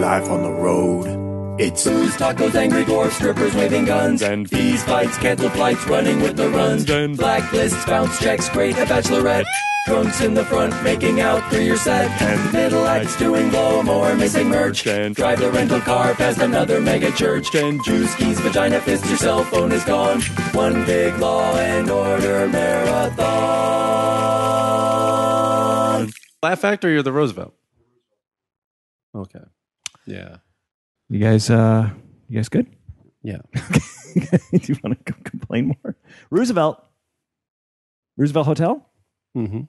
Life on the road. It's booze, tacos, angry dwarfs, strippers waving guns, and fees, fights, cancel flights, running with the runs, and blacklists, bounce checks, great, a bachelorette, drunks in the front making out through your set, and middle acts doing blow more, missing merch, and drive the rental car past another mega church, and juice keys, vagina fist, your cell phone is gone, one big Law and Order marathon. Laugh Factory or the Roosevelt? Okay. Yeah. You guys good? Yeah. Do you want to complain more? Roosevelt Hotel? Mm-hmm.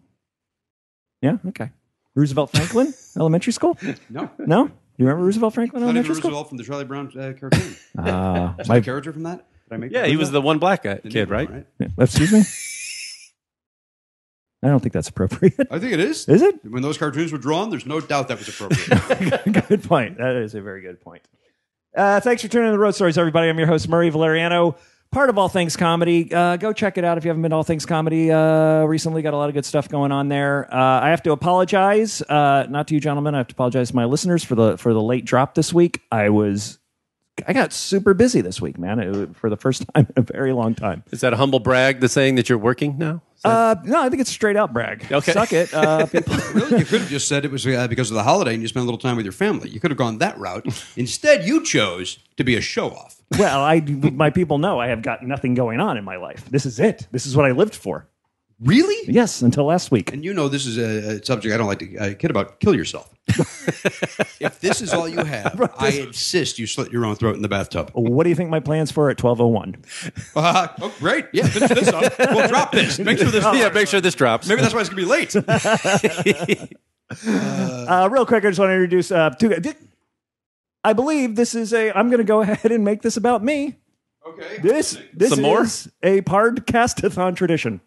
Yeah? Okay. Roosevelt Franklin Elementary School? No. No? You remember Roosevelt Franklin Elementary School? Roosevelt from the Charlie Brown cartoon. My character from that? Did I make that? He was the one black guy, kid, right? One, right? Yeah. Excuse me? I don't think that's appropriate. I think it is. Is it? When those cartoons were drawn, there's no doubt that was appropriate. Good point. That is a very good point. Thanks for tuning in to Road Stories, everybody. I'm your host, Murray Valeriano, part of All Things Comedy. Go check it out if you haven't been to All Things Comedy recently. Got a lot of good stuff going on there. I have to apologize, not to you gentlemen. I have to apologize to my listeners for the late drop this week. I got super busy this week, man. For the first time in a very long time. Is that a humble brag, the saying that you're working now? No, I think it's straight out brag. Okay. Suck it. Really, you could have just said it was because of the holiday and you spent a little time with your family. You could have gone that route. Instead, you chose to be a show-off. Well, my people know I have got nothing going on in my life. This is it. This is what I lived for. Really? Yes, until last week. And you know this is a subject I don't like to kid about. Kill yourself. If this is all you have, I insist you slit your own throat in the bathtub. What do you think my plans for at 12:01? Oh, great. Yeah, finish this up. We'll drop this. Make sure this drops. Maybe that's why it's going to be late. Real quick, I just want to introduce two guys. I believe this is I'm going to go ahead and make this about me. Okay. This is more? A Pardcastathon tradition.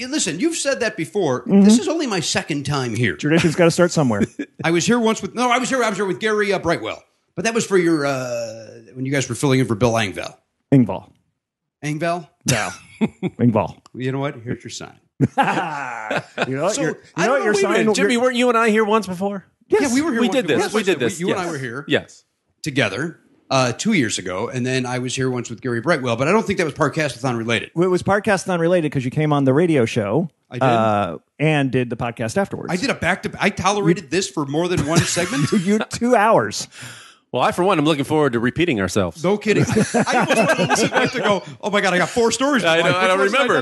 Listen, you've said that before. Mm-hmm. This is only my second time here. Tradition's got to start somewhere. I was here with Gary Brightwell, but that was for your when you guys were filling in for Bill Engvall. Engvall? No, Engvall. You know what? Here's your sign. Your sign. Jimmy, weren't you and I here once before? Yes, yeah, we were here. We did this. You and I were here. Yes, together. 2 years ago, and then I was here once with Gary Brightwell, but I don't think that was Pardcastathon related. It was Pardcastathon related because you came on the radio show. I did. And did the podcast afterwards. I did a back-to-back. I tolerated this for more than one segment. You 2 hours. Well, I, for one, I'm looking forward to repeating ourselves. No kidding. I almost wanted to listen back to go, oh, my God, I got 4 stories. I don't remember.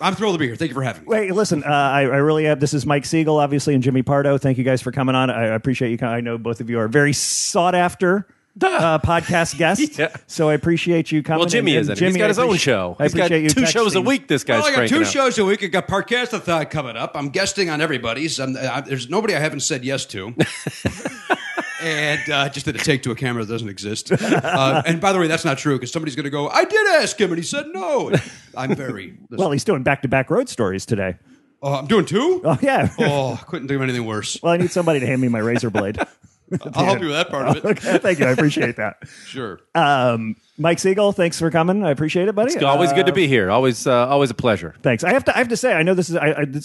I'm thrilled to be here. Thank you for having me. Wait, listen, I really have. This is Mike Siegel, obviously, and Jimmy Pardo. Thank you guys for coming on. I appreciate you. I know both of you are very sought-after podcast guests, yeah. So I appreciate you coming. Well, Jimmy is. He's got his own show. He's got 2 shows a week. This guy's cranking. I got 2 shows a week. I got Pardcastathon coming up. I'm guesting on everybody's. There's nobody I haven't said yes to. And just did a take to a camera that doesn't exist. And by the way, that's not true, because somebody's going to go, I did ask him, and he said no. I'm very... Well, he's doing back-to-back Road Stories today. Oh, I'm doing 2? Oh, yeah. Oh, I couldn't do anything worse. Well, I need somebody to hand me my razor blade. I'll help you with that part of it. Okay, thank you. I appreciate that. Sure. Mike Siegel, thanks for coming. I appreciate it, buddy. It's always good to be here. Always a pleasure. Thanks. I have to say, I know this is...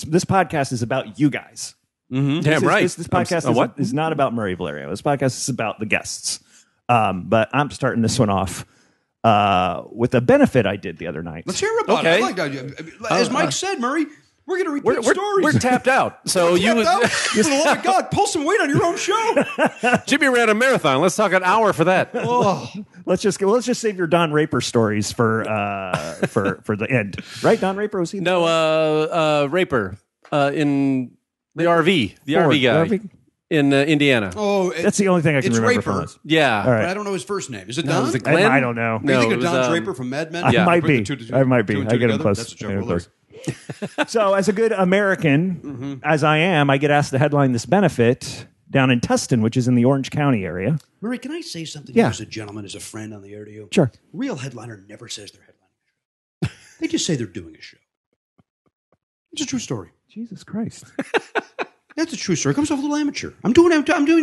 this podcast is about you guys. Mm-hmm. Damn right. This podcast is not about Murray Valeriano. This podcast is about the guests. But I'm starting this one off with a benefit I did the other night. Let's hear about it. As Mike said, Murray, we're going to repeat stories. We're tapped out. So for the love of God, pull some weight on your own show. Jimmy ran a marathon. Let's talk an hour for that. Oh. Let's just save your Don Raper stories for the end, right? Don Raper was he? No, Raper in. The RV guy in Indiana. Oh, that's the only thing I can remember. Raper. From us. Yeah. All right. But I don't know his first name. Is it Don? Is it Glenn? I don't know. No, you think of Don Draper from Mad Men? Yeah. I might be. I get him close. That's a joke. Close. So as a good American, mm-hmm. as I am, I get asked to headline this benefit down in Tustin, which is in the Orange County area. Murray, can I say something? Yeah. As a gentleman, as a friend on the air to you? Sure. Real headliner never says they're headlining. They just say they're doing a show. It's a true story. Jesus Christ. That's a true story. It comes off a little amateur. I'm doing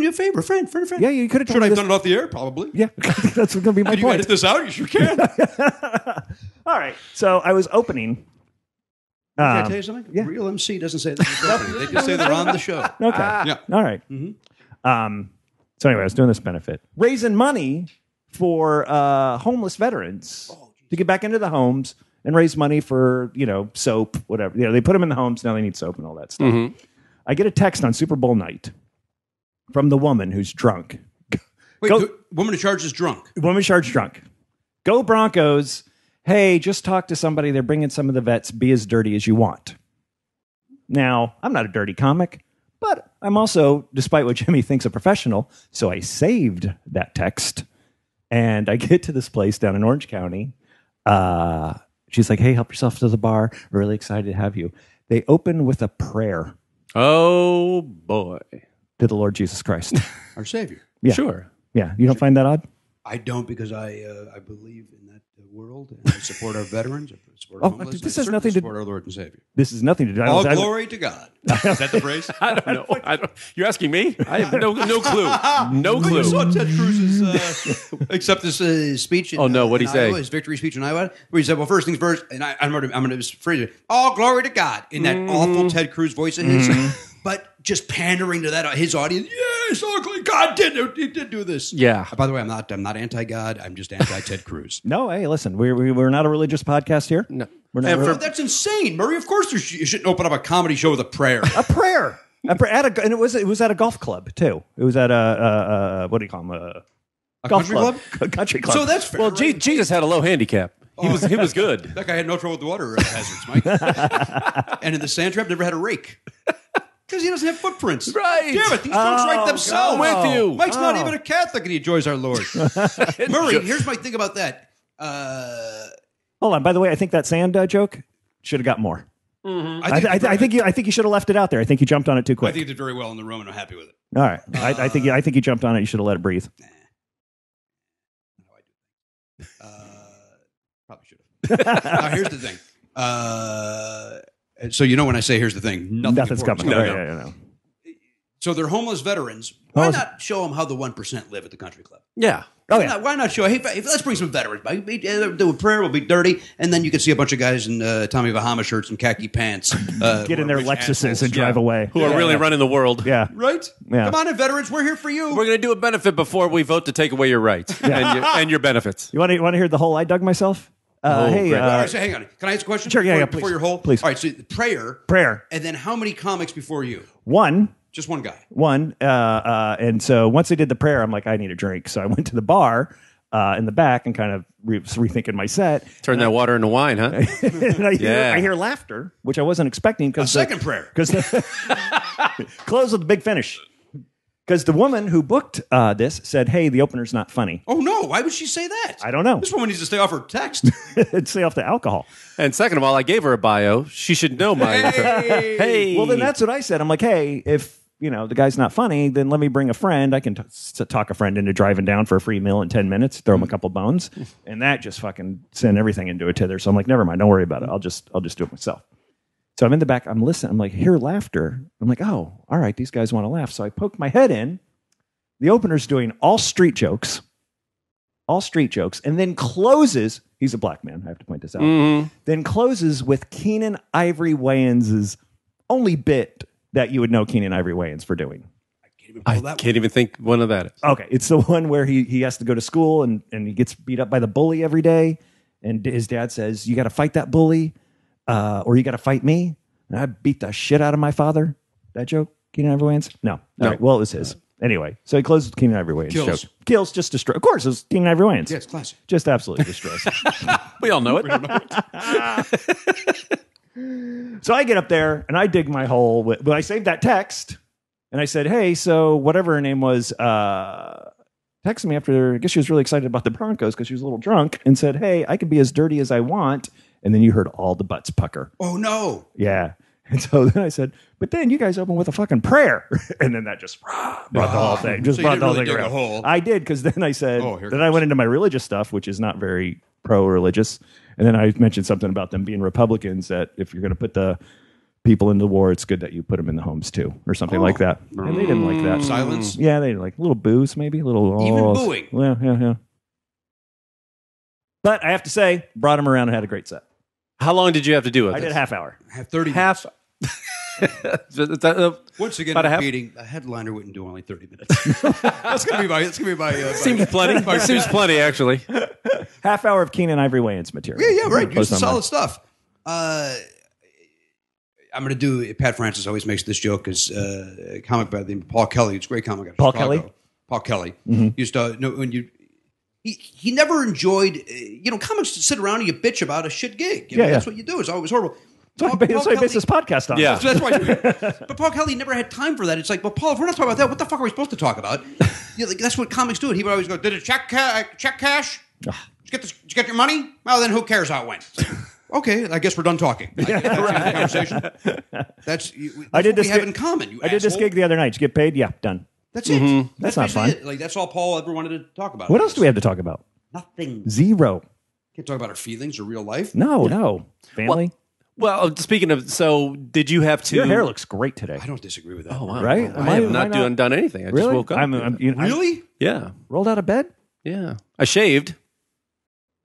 you a favor. Friend. Yeah, you could have told me this. Should I have done it off the air? Probably. Yeah. That's going to be my point. You edit this out? You sure can. All right. So I was opening. Can I tell you something? Yeah. Real MC doesn't say that. They just say they're on the show. Okay. Yeah. All right. Mm-hmm. So anyway, I was doing this benefit, raising money for homeless veterans to get back into the homes and raise money for, you know, soap, whatever. You know, they put them in the homes, now they need soap and all that stuff. Mm-hmm. I get a text on Super Bowl night from the woman who's drunk. Wait, go, woman in charge is drunk? Woman in charge drunk. Go Broncos. Hey, just talk to somebody. They're bringing some of the vets. Be as dirty as you want. Now, I'm not a dirty comic, but I'm also, despite what Jimmy thinks, a professional. So I saved that text. And I get to this place down in Orange County. She's like, hey, help yourself to the bar. Really excited to have you. They open with a prayer. Oh, boy. To the Lord Jesus Christ. Our Savior. Yeah. Sure. Yeah. You don't find that odd? I don't, because I believe in that world and I support our veterans. I support our homeless. This has nothing to do with our Lord and Savior. This is nothing to do. All glory to God. Is that the phrase? I don't know. You're asking me? I have no clue. No clue. You saw Ted Cruz's except this speech. In, oh no, what did he say? Iowa, his victory speech in Iowa, where he said, "Well, first things first," and I'm going to phrase it. All glory to God in that awful Ted Cruz voice of his. But just pandering to that his audience, yes, God did do this. Yeah. By the way, I'm not anti-God. I'm just anti-Ted Cruz. No, hey, listen, we're not a religious podcast here. No, we're not. That's insane, Murray. Of course, you shouldn't open up a comedy show with a prayer. A prayer. And it was at a golf club too. It was at a what do you call them? A golf country club. A country club. So that's fair. Well, right? Jesus had a low handicap. He was good. That guy had no trouble with the water hazards, Mike. And in the sand trap, never had a rake. Because he doesn't have footprints. Right. Damn it, these folks write themselves. I'm with you. Mike's not even a Catholic and he enjoys our Lord. Murray, here's my thing about that. Hold on, by the way, I think that sand joke should have got more. Mm-hmm. I think you should have left it out there. I think you jumped on it too quick. I think you did very well in the room and I'm happy with it. All right. I think you jumped on it. You should have let it breathe. Nah. No, I didn't. Probably should have. Now, here's the thing. So you know when I say here's the thing, nothing's coming. No. So they're homeless veterans. Why not show them how the 1% live at the country club? Yeah. Why not show? Hey, let's bring some veterans back. Do a prayer. We'll be dirty, and then you can see a bunch of guys in Tommy Bahama shirts and khaki pants get in their Lexuses and drive away. Who are really running the world? Yeah. Right. Yeah. Come on, in, veterans. We're here for you. We're going to do a benefit before we vote to take away your rights and your benefits. You want to hear the whole "I dug myself"? So hang on. Can I ask a question? Sure, yeah, please. Before your whole... Please. All right, so prayer. And then how many comics before you? One. Just one guy. One. And so once I did the prayer, I'm like, I need a drink. So I went to the bar in the back and kind of rethinking my set. Turn that water into wine, huh? And I hear laughter, which I wasn't expecting. Because second prayer. Close with a big finish. Because the woman who booked this said, hey, the opener's not funny. Oh, no. Why would she say that? I don't know. This woman needs to stay off her text. Stay off the alcohol. And second of all, I gave her a bio. She should know my... Hey. Well, then that's what I said. I'm like, hey, if the guy's not funny, then let me bring a friend. I can talk a friend into driving down for a free meal in 10 minutes, throw him a couple bones. And that just fucking sent everything into a tither. So I'm like, never mind. Don't worry about it. I'll just do it myself. So I'm in the back. I'm listening. I'm like, hear laughter. I'm like, oh, all right. These guys want to laugh. So I poke my head in. The opener's doing all street jokes, and then closes. He's a black man. I have to point this out. Mm-hmm. Then closes with Keenan Ivory Wayans' only bit that you would know Keenan Ivory Wayans for doing. I can't even think one of that is. Okay. It's the one where he has to go to school and he gets beat up by the bully every day. And his dad says, you got to fight that bully. Or you got to fight me? And I beat the shit out of my father. That joke, Keenan Ivory Wayans? No. All right. Well, it was his. Anyway, so he closes with Keenan Ivory Wayans' joke. Kills, just destroys. Of course, it was Keenan Ivory Wayans. Yes, classic. Just absolutely destroys. We all know it. So I get up there, and I dig my hole. But I saved that text, and I said, hey, so whatever her name was, texted me after, I guess she was really excited about the Broncos because she was a little drunk, and said, hey, I can be as dirty as I want. And then you heard all the butts pucker. Oh, no. Yeah. And so then I said, but then you guys open with a fucking prayer. And then that just brought the whole thing. Just so brought the whole thing around. Hole. I did, because then I said, then I went into my religious stuff, which is not very pro-religious. And then I mentioned something about them being Republicans, that if you're going to put the people in the war, it's good that you put them in the homes, too, or something like that. And they didn't like that. Silence? Yeah, they didn't like little boos, maybe. Even booing. Yeah. But I have to say, brought him around and had a great set. How long did you have to do it? I did half hour. I have 30 minutes. Once again, repeating, a headliner wouldn't do only 30 minutes. That's gonna be my. Seems plenty. Seems plenty, actually. Half hour of Keenan Ivory Wayans material. Yeah, right. Just solid stuff. I'm going to do. Pat Francis always makes this joke because a comic by the name of Paul Kelly, who's a great comic. Paul Kelly. Mm-hmm. Used to know when you. He never enjoyed, comics sit around and you bitch about a shit gig. That's what you do. It's always horrible. That's why he based this podcast on. Yeah. That's why. But Paul Kelly never had time for that. It's like, well, Paul, if we're not talking about that, what the fuck are we supposed to talk about? That's what comics do. And he would always go, did it check cash? Did you get your money? Well, then who cares how it went? Okay, I guess we're done talking. That's what we have in common. I did this gig the other night. Did you get paid? Yeah, done. That's it. Mm-hmm. That's not fun. It. Like, that's all Paul ever wanted to talk about. What else do we have to talk about? Nothing. Zero. Can't talk about our feelings or real life. No. Family. Well, speaking of, so did you have to? Your hair looks great today. I don't disagree with that. Oh, wow. Right? I have not done anything. I just woke up. Really? Yeah. Rolled out of bed? Yeah. I shaved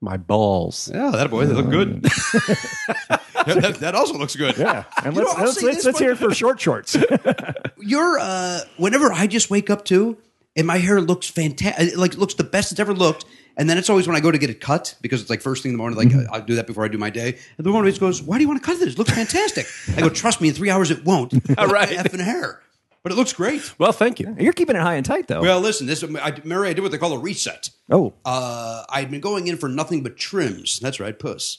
my balls. Yeah, that boy, they look good. that also looks good. Yeah, and let's hear it for short shorts. Whenever I just wake up too, and my hair looks fantastic, like looks the best it's ever looked. And then it's always when I go to get it cut because it's like first thing in the morning. Like I'll do that before I do my day. And the woman always goes, "Why do you want to cut this? It looks fantastic." I go, "Trust me, in 3 hours it won't." All right, effing hair. But it looks great. Well, thank you. You're keeping it high and tight, though. Well, listen, Murray, I did what they call a reset. Oh. I'd been going in for nothing but trims. That's right, puss.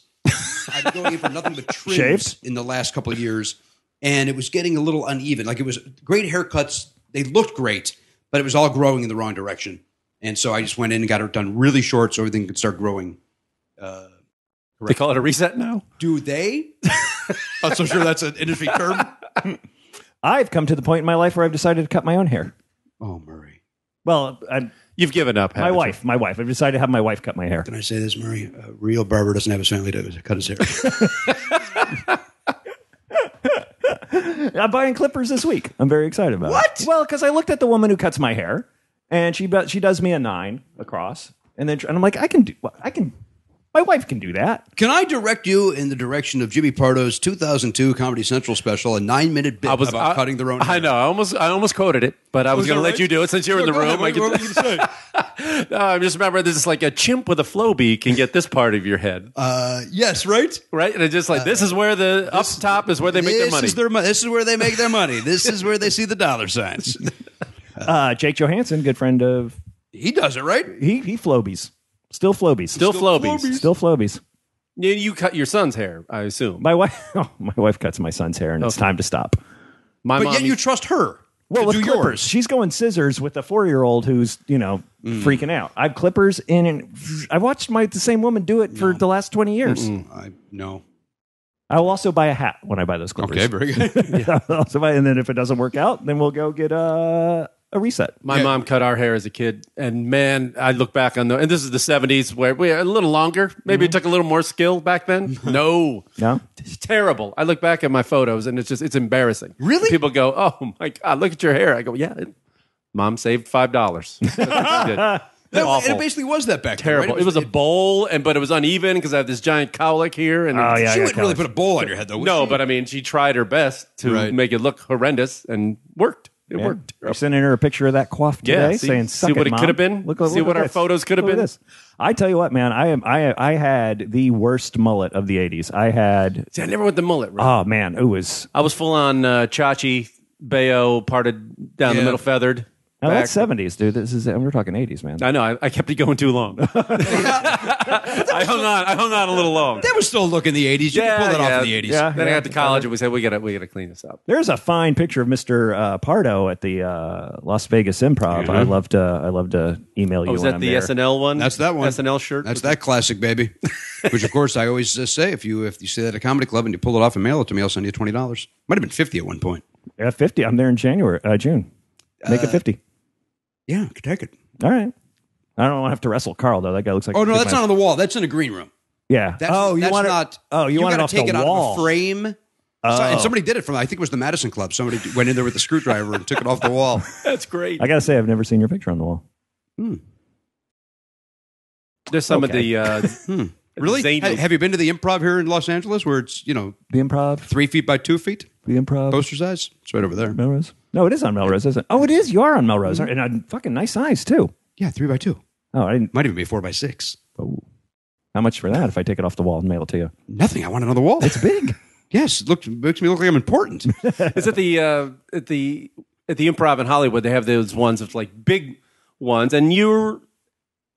I've been going in for nothing but trims in the last couple of years, and it was getting a little uneven. Like, it was great haircuts. They looked great, but it was all growing in the wrong direction. And so I just went in and got it done really short so everything could start growing. They call it a reset now? Do they? I'm so sure that's an industry term. I've come to the point in my life where I've decided to cut my own hair. Oh, Murray. Well, you've given up. My wife. I've decided to have my wife cut my hair. Can I say this, Murray? A real barber doesn't have his family to cut his hair. I'm buying clippers this week. I'm very excited about it. What? Well, because I looked at the woman who cuts my hair, and she does me a 9 across, and I'm like, my wife can do that. Can I direct you in the direction of Jimmy Pardo's 2002 Comedy Central special, a 9-minute bit about cutting their own hair? I know. I almost quoted it, but I was going to let you do it since you were in the room. What were you going to say? I just remember this is like a chimp with a flow bee can get this part of your head. Yes, right? Right? And it's just like, this is where up top is where they make their money. This is where they make their money. This is where they see the dollar signs. Jake Johansson, good friend of... He does it, right? He flow bees. Still flobies. Yeah, you cut your son's hair, I assume. My wife cuts my son's hair, and it's time to stop. But yet you trust her. Well, with clippers, she's going scissors with a 4-year-old who's freaking out. I have clippers in, and I watched the same woman do it for the last 20 years. I will also buy a hat when I buy those clippers. Okay, very good. And then if it doesn't work out, then we'll go get a reset. My mom cut our hair as a kid, and man, I look back on and this is the 70s where we were a little longer. Maybe it took a little more skill back then. No, it's terrible. I look back at my photos and it's embarrassing. Really? People go, "Oh my God, look at your hair." I go, "Yeah, mom saved $5." And it basically was that back terrible. Then, right? It was a bowl, but it was uneven because I have this giant cowlick here. And she wouldn't really put a bowl on your head, though. No, but I mean, she tried her best to make it look horrendous and worked. It worked. You're sending her a picture of that coif today, saying, "Suck it, Mom." See what it could have been. See what our photos could have been. I tell you what, man, I had the worst mullet of the '80s. I never went the mullet. Right? Oh man, I was full on Chachi Bayo, parted down the middle, feathered. Now that's '70s, dude. This is we're talking '80s, man. I know. I kept it going too long. I hung on a little long. That was still looking the '80s. You could pull that off in the '80s. Yeah, then I got to college and we said we got to clean this up. There's a fine picture of Mr. Pardo at the Las Vegas Improv. Mm-hmm. I love to email you. Was that the SNL one? That's that one. SNL shirt. That's that classic, baby. Which of course I always say if you see that at a comedy club and you pull it off and mail it to me, I'll send you $20. Might have been 50 at one point. Yeah, 50. I'm there in June. Make it 50. Yeah, could take it. All right. I don't want to have to wrestle Carl, though. That guy looks like... Oh, no, that's not on the wall. That's in a green room. Yeah. You want it off the wall. You got to take it out of a frame. Oh. And somebody did it from... I think it was the Madison Club. Somebody went in there with a screwdriver and took it off the wall. That's great. I got to say, I've never seen your picture on the wall. There's some of the... Really? Zany. Have you been to the Improv here in Los Angeles where it's, you know... The Improv? 3 feet by 2 feet? The Improv. Poster size? It's right over there. Melrose? No, it is on Melrose, isn't it? Oh, it is. You are on Melrose. Mm-hmm. And a fucking nice size, too. Yeah, 3 by 2. Oh, I didn't... Might even be 4 by 6. Oh. How much for that if I take it off the wall and mail it to you? Nothing. I want another wall. It's big. Yes. It makes me look like I'm important. It's at the Improv in Hollywood. They have those ones that's like big ones. And you're...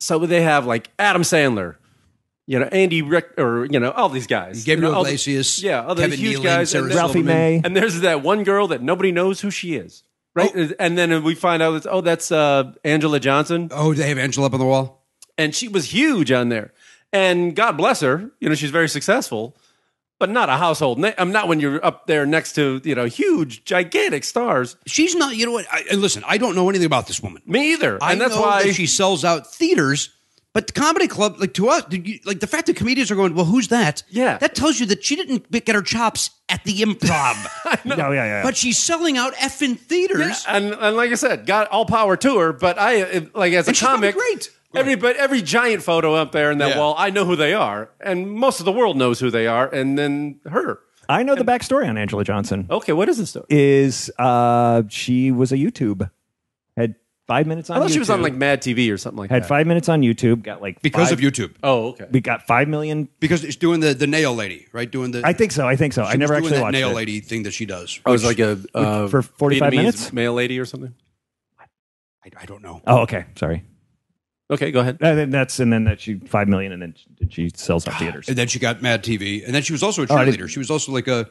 So they have like Adam Sandler... You know, Andy Rick, or, you know, all these guys. Gabriel Iglesias. Yeah, all these huge guys. And Ralphie May. And there's that one girl that nobody knows who she is, right? Oh. And then we find out, that's Angela Johnson. Oh, they have Angela up on the wall? And she was huge on there. And God bless her. You know, she's very successful, but not a household name. Not when you're up there next to, you know, huge, gigantic stars. She's not, you know what? Listen, I don't know anything about this woman. Me either. And that's why that she sells out theaters. But the comedy club, like to us, like the fact that comedians are going, well, who's that? Yeah. That tells you that she didn't get her chops at the Improv. Yeah. But she's selling out effing theaters. Yeah, and like I said, got all power to her, but I, like as a comic, great. Every giant photo up there in that wall, I know who they are. And most of the world knows who they are, and then her. I know the backstory on Angela Johnson. Okay, what is the story? She was a YouTube. Had 5 minutes on YouTube. I thought she was on like Mad TV or something like that. Had 5 minutes on YouTube, got like... Because of YouTube. Oh, okay. We got 5 million... Because it's doing the nail lady, right? Doing the... I think so. I never actually watched it. Nail lady thing that she does. Oh, it's like a... for 45 minutes? Male lady or something? I don't know. Oh, okay. Sorry. Okay, go ahead. And then she 5 million and then she sells out theaters. And then she got Mad TV. And then she was also a cheerleader. She was also like a...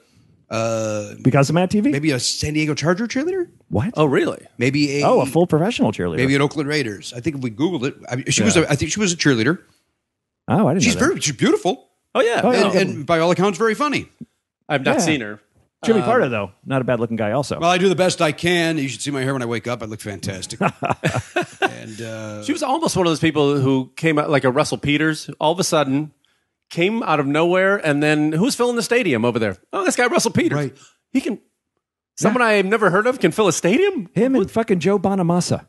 because of Mad TV? Maybe a San Diego Charger cheerleader? What? Oh, really? Maybe a full professional cheerleader. Maybe an Oakland Raiders. I think if we Googled it, I think she was a cheerleader. Oh, I didn't know that. She's beautiful. Oh, yeah. Oh, and by all accounts, very funny. I've not seen her. Jimmy Pardo, though. Not a bad-looking guy also. Well, I do the best I can. You should see my hair when I wake up. I look fantastic. and she was almost one of those people who came out like a Russell Peters. All of a sudden... Came out of nowhere, and then who's filling the stadium over there? Oh, this guy Russell Peters. Right. He can. Someone I've never heard of can fill a stadium. Him and fucking Joe Bonamassa.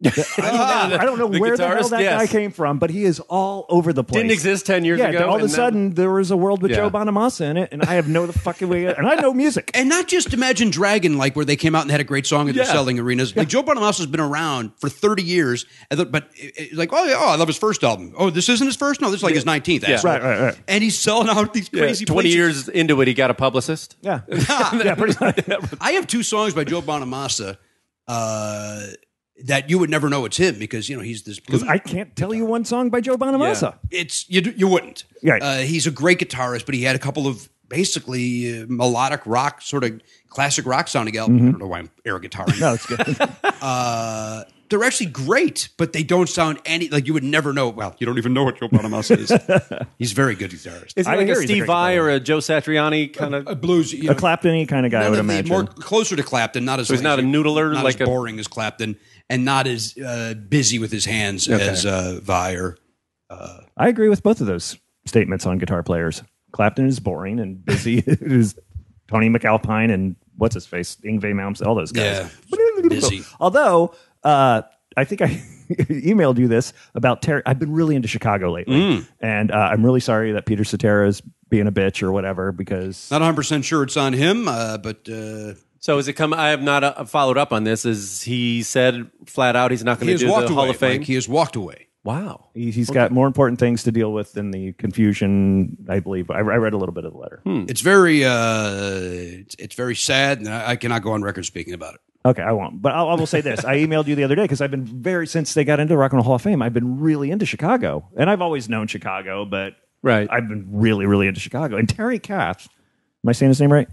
I don't know where the hell that guy came from, but he is all over the place. Didn't exist 10 years ago. All of a sudden, there was a world with Joe Bonamassa in it, and I have no the fucking way. And I know music, and not just Imagine Dragon, like where they came out and had a great song and they're selling arenas. Like Joe Bonamassa's been around for 30 years, but like I love his first album. Oh, this isn't his first. No, this is like his 19th. Yeah. Right. And he's selling out these crazy. 20 years into it, he got a publicist. Yeah, yeah, pretty much. I have 2 songs by Joe Bonamassa. That you would never know it's him because, you know, he's this... Because I can't tell you one song by Joe Bonamassa. Yeah. You wouldn't. Right. He's a great guitarist, but he had a couple of basically melodic rock, sort of classic rock sounding albums. Mm-hmm. I don't know why I'm air guitaring. No, it's good. They're actually great, but they don't sound any... Like, you would never know... Well, you don't even know what Joe Bonamassa is. He's a very good guitarist. Is it like a Steve Vai or a Joe Satriani kind of... A blues... You know, a Clapton-y kind of guy, I would imagine. More closer to Clapton, not as... So he's not a noodler? Not as boring as Clapton, and not as busy with his hands as Vai or... I agree with both of those statements on guitar players. Clapton is boring and busy. Is Tony McAlpine and what's-his-face, Yngwie Malmsteen, all those guys. Yeah, busy. Although... I think I emailed you this about Terry. I've been really into Chicago lately, and I'm really sorry that Peter Cetera is being a bitch or whatever because not 100% sure it's on him. So is it come? I have not followed up on this. Is he said flat out he's not going to do the Hall of Fame? Mike, he has walked away. Wow, he's got more important things to deal with than the confusion. I believe I read a little bit of the letter. It's very it's very sad, and I cannot go on record speaking about it. Okay, I won't. But I will say this. I emailed you the other day because I've been since they got into the Rock and Roll Hall of Fame, I've been really into Chicago. And I've always known Chicago, but I've been really, really into Chicago. And Terry Kath, am I saying his name right?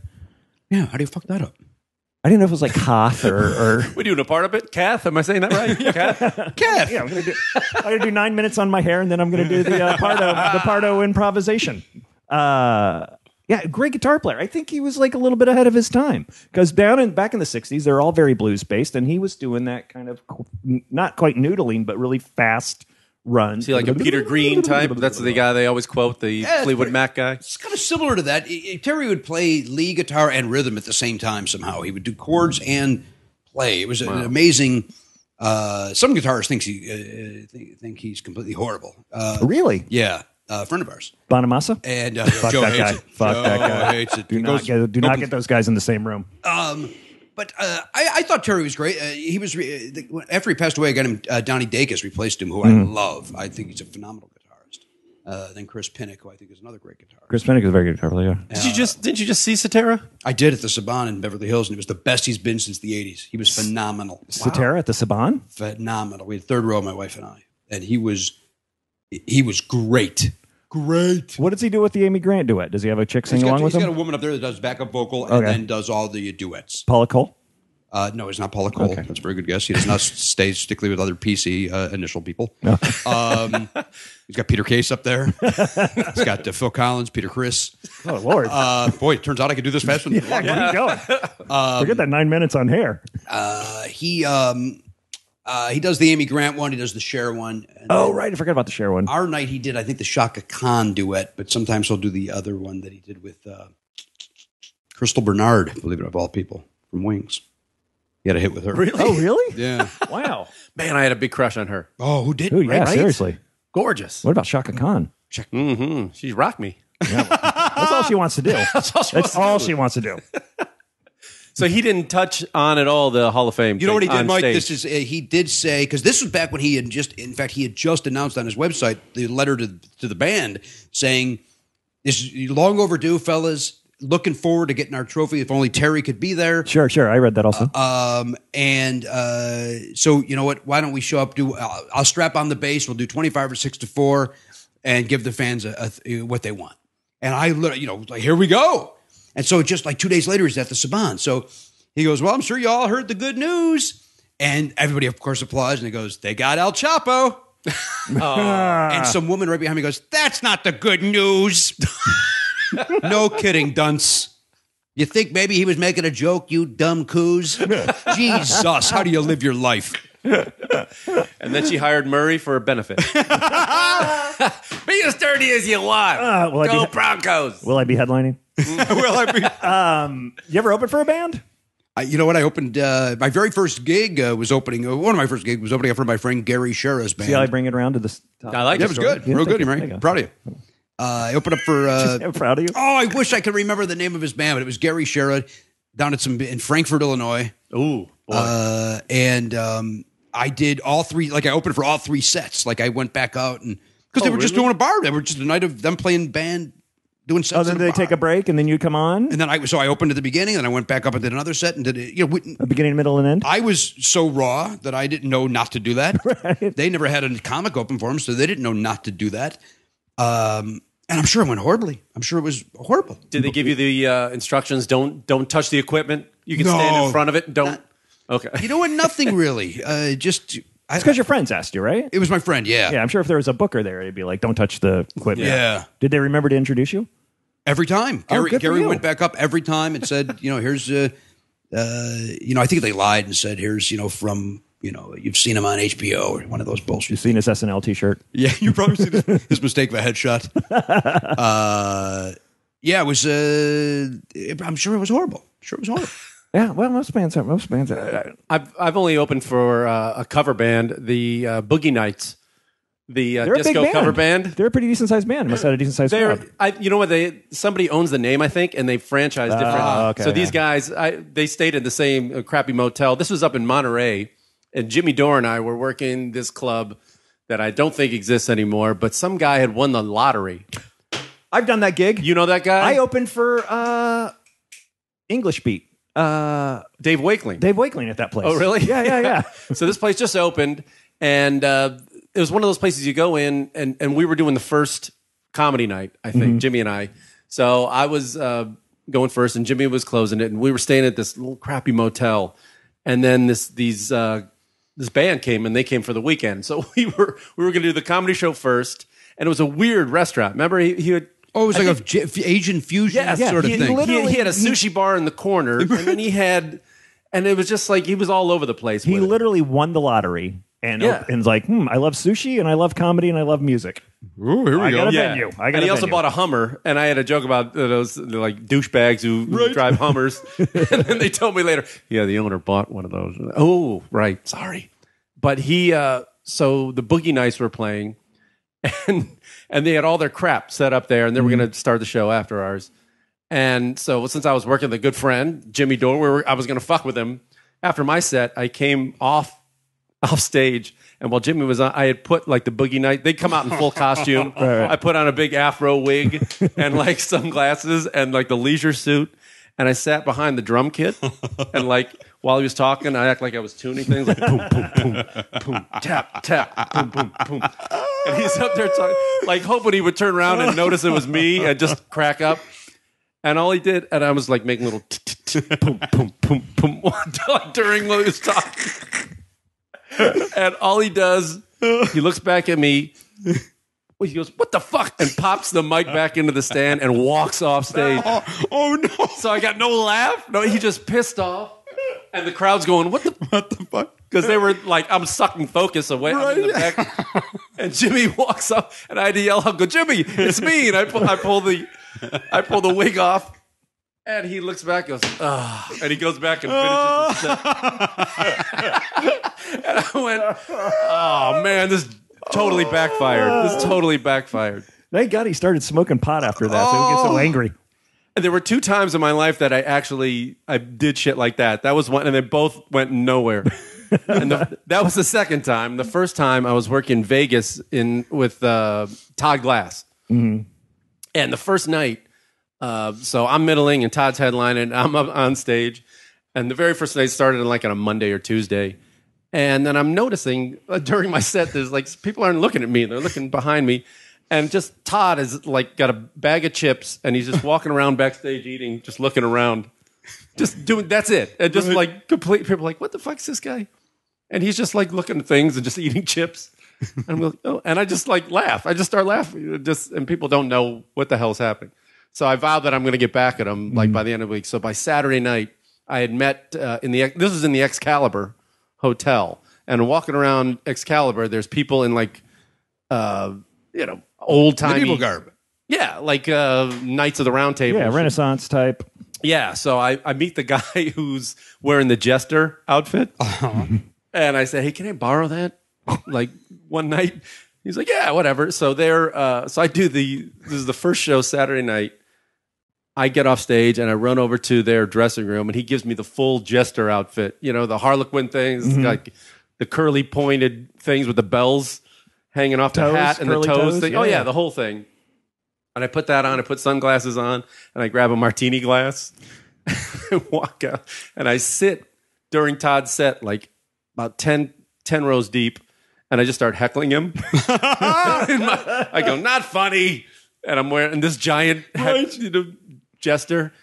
Yeah, how do you fuck that up? I didn't know if it was like Kath or... We doing a part of it? Kath, am I saying that right? Kath! Yeah, I'm going to do 9 minutes on my hair, and then I'm going to do the Pardo improvisation. Yeah, great guitar player. I think he was like a little bit ahead of his time because back in the 60s, they're all very blues based, and he was doing that kind of not quite noodling, but really fast runs. See, like a Peter Green type. That's the guy they always quote, the Fleetwood Mac guy. It's kind of similar to that. Terry would play lead guitar and rhythm at the same time somehow. He would do chords and play. It was an amazing. Some guitarists think he's completely horrible. Really? Yeah. a friend of ours. Bonamassa? And Joe hates it. Do not get those guys in the same room. But I thought Terry was great. After he passed away, I got him, Donnie Dacus replaced him, who I love. I think he's a phenomenal guitarist. Then Chris Pinnick, who I think is another great guitarist. Chris Pinnick is a very good guitar player. Yeah. Didn't you just see Cetera? I did at the Saban in Beverly Hills, and it was the best he's been since the 80s. He was phenomenal. Cetera at the Saban? Phenomenal. We had third row, my wife and I. And he was great. Great. What does he do with the Amy Grant duet? Does he have a chick sing along with him? He's got a woman up there that does backup vocal and then does all the duets. Paula Cole? No, it's not Paula Cole. Okay. That's a very good guess. He does not stay strictly with other PC initial people. No. He's got Peter Case up there. He's got Phil Collins, Peter Criss. Oh, Lord. Boy, it turns out I could do this faster than going. Forget that 9 minutes on hair. He does the Amy Grant one. He does the Cher one. And right. I forgot about the Cher one. Our night he did, I think, the Shaka Khan duet, but sometimes he'll do the other one that he did with Crystal Bernard, believe it, of all people, from Wings. He had a hit with her. Really? Oh, really? Yeah. Wow. Man, I had a big crush on her. Oh, who didn't? Ooh, yeah, right? Seriously. Gorgeous. What about Shaka Khan? Mm-hmm. She rocked me. Yeah. That's all she wants to do. That's all she wants to do. So he didn't touch on at all the Hall of Fame. You know what he did, Mike? Stage. This is he did say, because this was back when he had just, in fact, he had just announced on his website the letter to the band saying, "This is long overdue, fellas. Looking forward to getting our trophy. If only Terry could be there." Sure. I read that also. So you know what? Why don't we show up? I'll strap on the bass. We'll do 25 or 6-4, and give the fans what they want. And I, like, here we go. And so just like 2 days later, he's at the Saban. So he goes, "Well, I'm sure you all heard the good news." And everybody, of course, applauds. And he goes, "They got El Chapo." And some woman right behind me goes, "That's not the good news." No kidding, dunce. You think maybe he was making a joke, you dumb coos? Jesus, how do you live your life? And then she hired Murray for a benefit. Be as dirty as you want. Go Broncos. Will I be headlining? Will I be? You ever open for a band? You know what? I opened my very first gig was opening. One of my first gigs was opening up for my friend Gary Shera's band. See how I bring it around to this? I like it. That was good. Real good, Murray. I'm proud of you. I opened up for. I'm proud of you. Oh, I wish I could remember the name of his band, but it was Gary Shera down at in Frankfort, Illinois. Ooh. I did all three. Like I opened for all three sets. Like I went back out and because they were just doing a bar. They were just a night of them playing band. Doing sets. Oh, then they take a break and then you come on? And then I opened at the beginning and I went back up and did another set and did it. A beginning, middle, and end? I was so raw that I didn't know not to do that. Right. They never had a comic open for them, so they didn't know not to do that. And I'm sure it went horribly. I'm sure it was horrible. Did they give you the instructions? Don't touch the equipment. You can stand in front of it. And don't. Okay. You know what? Nothing really. Just... It's because your friends asked you, right? It was my friend, yeah. Yeah, I'm sure if there was a booker there, he'd be like, "Don't touch the equipment." Yeah. Did they remember to introduce you? Every time. Gary went back up every time and said, "Here's, I think they lied and said, here's, from, you've seen him on HBO or one of those bullshit." You've seen his SNL T-shirt. Yeah, you probably seen his mistake of a headshot. It was. I'm sure it was horrible. Yeah, well, most bands. I've only opened for a cover band, the Boogie Nights, the disco cover band. They're a pretty decent sized band. Must have a decent sized crowd. You know what? Somebody owns the name, I think, and they franchise different. Okay, so these guys, they stayed at the same crappy motel. This was up in Monterey, and Jimmy Dore and I were working this club that I don't think exists anymore. But some guy had won the lottery. I've done that gig. You know that guy? I opened for English Beat. Dave Wakeling at that place. Oh, really? Yeah. So this place just opened, and it was one of those places you go in, and we were doing the first comedy night, I think, Jimmy and I. So I was going first, and Jimmy was closing it, and we were staying at this little crappy motel, and then this band came, and they came for the weekend. So we were going to do the comedy show first, and it was a weird restaurant. Remember, he had... Oh, it was like Asian fusion sort of thing. He had a sushi bar in the corner, and then and it was just like he was all over the place. He literally won the lottery and was like, I love sushi and I love comedy and I love music. Ooh, here we go. I got a venue. And he also bought a Hummer, and I had a joke about those like douchebags who drive Hummers. And then they told me later, the owner bought one of those. Oh, right. Sorry. But so the Boogie Nights were playing. and they had all their crap set up there, and they were going to start the show after ours. And so since I was working with a good friend, Jimmy Dore, I was going to fuck with him. After my set, I came off stage, and while Jimmy was on, I had put like the boogie night. They'd come out in full costume. Right. I put on a big afro wig and like sunglasses and like the leisure suit. And I sat behind the drum kit, and like while he was talking, I act like I was tuning things, like boom, boom, boom, boom, tap, tap, boom, boom, boom. And he's up there talking, like hoping he would turn around and notice it was me and just crack up. And all he did, and I was like making little boom, boom, boom, boom during what he was talking. And all he does, he looks back at me. He goes, "What the fuck?" and pops the mic back into the stand and walks off stage. Oh no. So I got no laugh. No, he just pissed off. And the crowd's going, What the fuck? Because they were like, I'm sucking focus away. Right. I'm in the back. And Jimmy walks up, and I had to yell out, "Go, Jimmy, it's me." And I pull the wig off. And he looks back and goes, "Ugh." And he goes back and finishes his set. And I went, "Oh man, this totally backfired. This totally backfired." Thank God he started smoking pot after that, so he gets so angry. And there were two times in my life that I did shit like that. That was one, and they both went nowhere. And that was the second time. The first time I was working in Vegas with Todd Glass. Mm-hmm. And the first night, so I'm middling and Todd's headlining, and I'm up on stage. And the very first night started on a Monday or Tuesday. And then I'm noticing during my set, there's like people aren't looking at me; they're looking behind me, and just Todd has like got a bag of chips, and he's just walking around backstage eating, just looking around, just doing. That's it, and just like complete. People are like, "What the fuck's this guy?" And he's just like looking at things and just eating chips. And I'm like, "Oh!" And I just like laugh. I just start laughing, and people don't know what the hell's happening. So I vowed that I'm going to get back at him like by the end of the week. So by Saturday night, I had met this is in the Excalibur Hotel, and walking around Excalibur, there's people in like old timey medieval garb, yeah, like Knights of the Round Table, yeah, Renaissance type, yeah. So I meet the guy who's wearing the jester outfit, and I say, "Hey, can I borrow that like one night?" He's like, "Yeah, whatever." So they're so I do this is the first show Saturday night. I get off stage and I run over to their dressing room, and he gives me the full jester outfit. You know, the Harlequin things, like the curly pointed things with the bells hanging off the hat and the toes thing. Yeah. Oh yeah, the whole thing. And I put that on, I put sunglasses on, and I grab a martini glass and walk out. And I sit during Todd's set like about 10 rows deep, and I just start heckling him. I go, "Not funny." And I'm wearing this giant jester,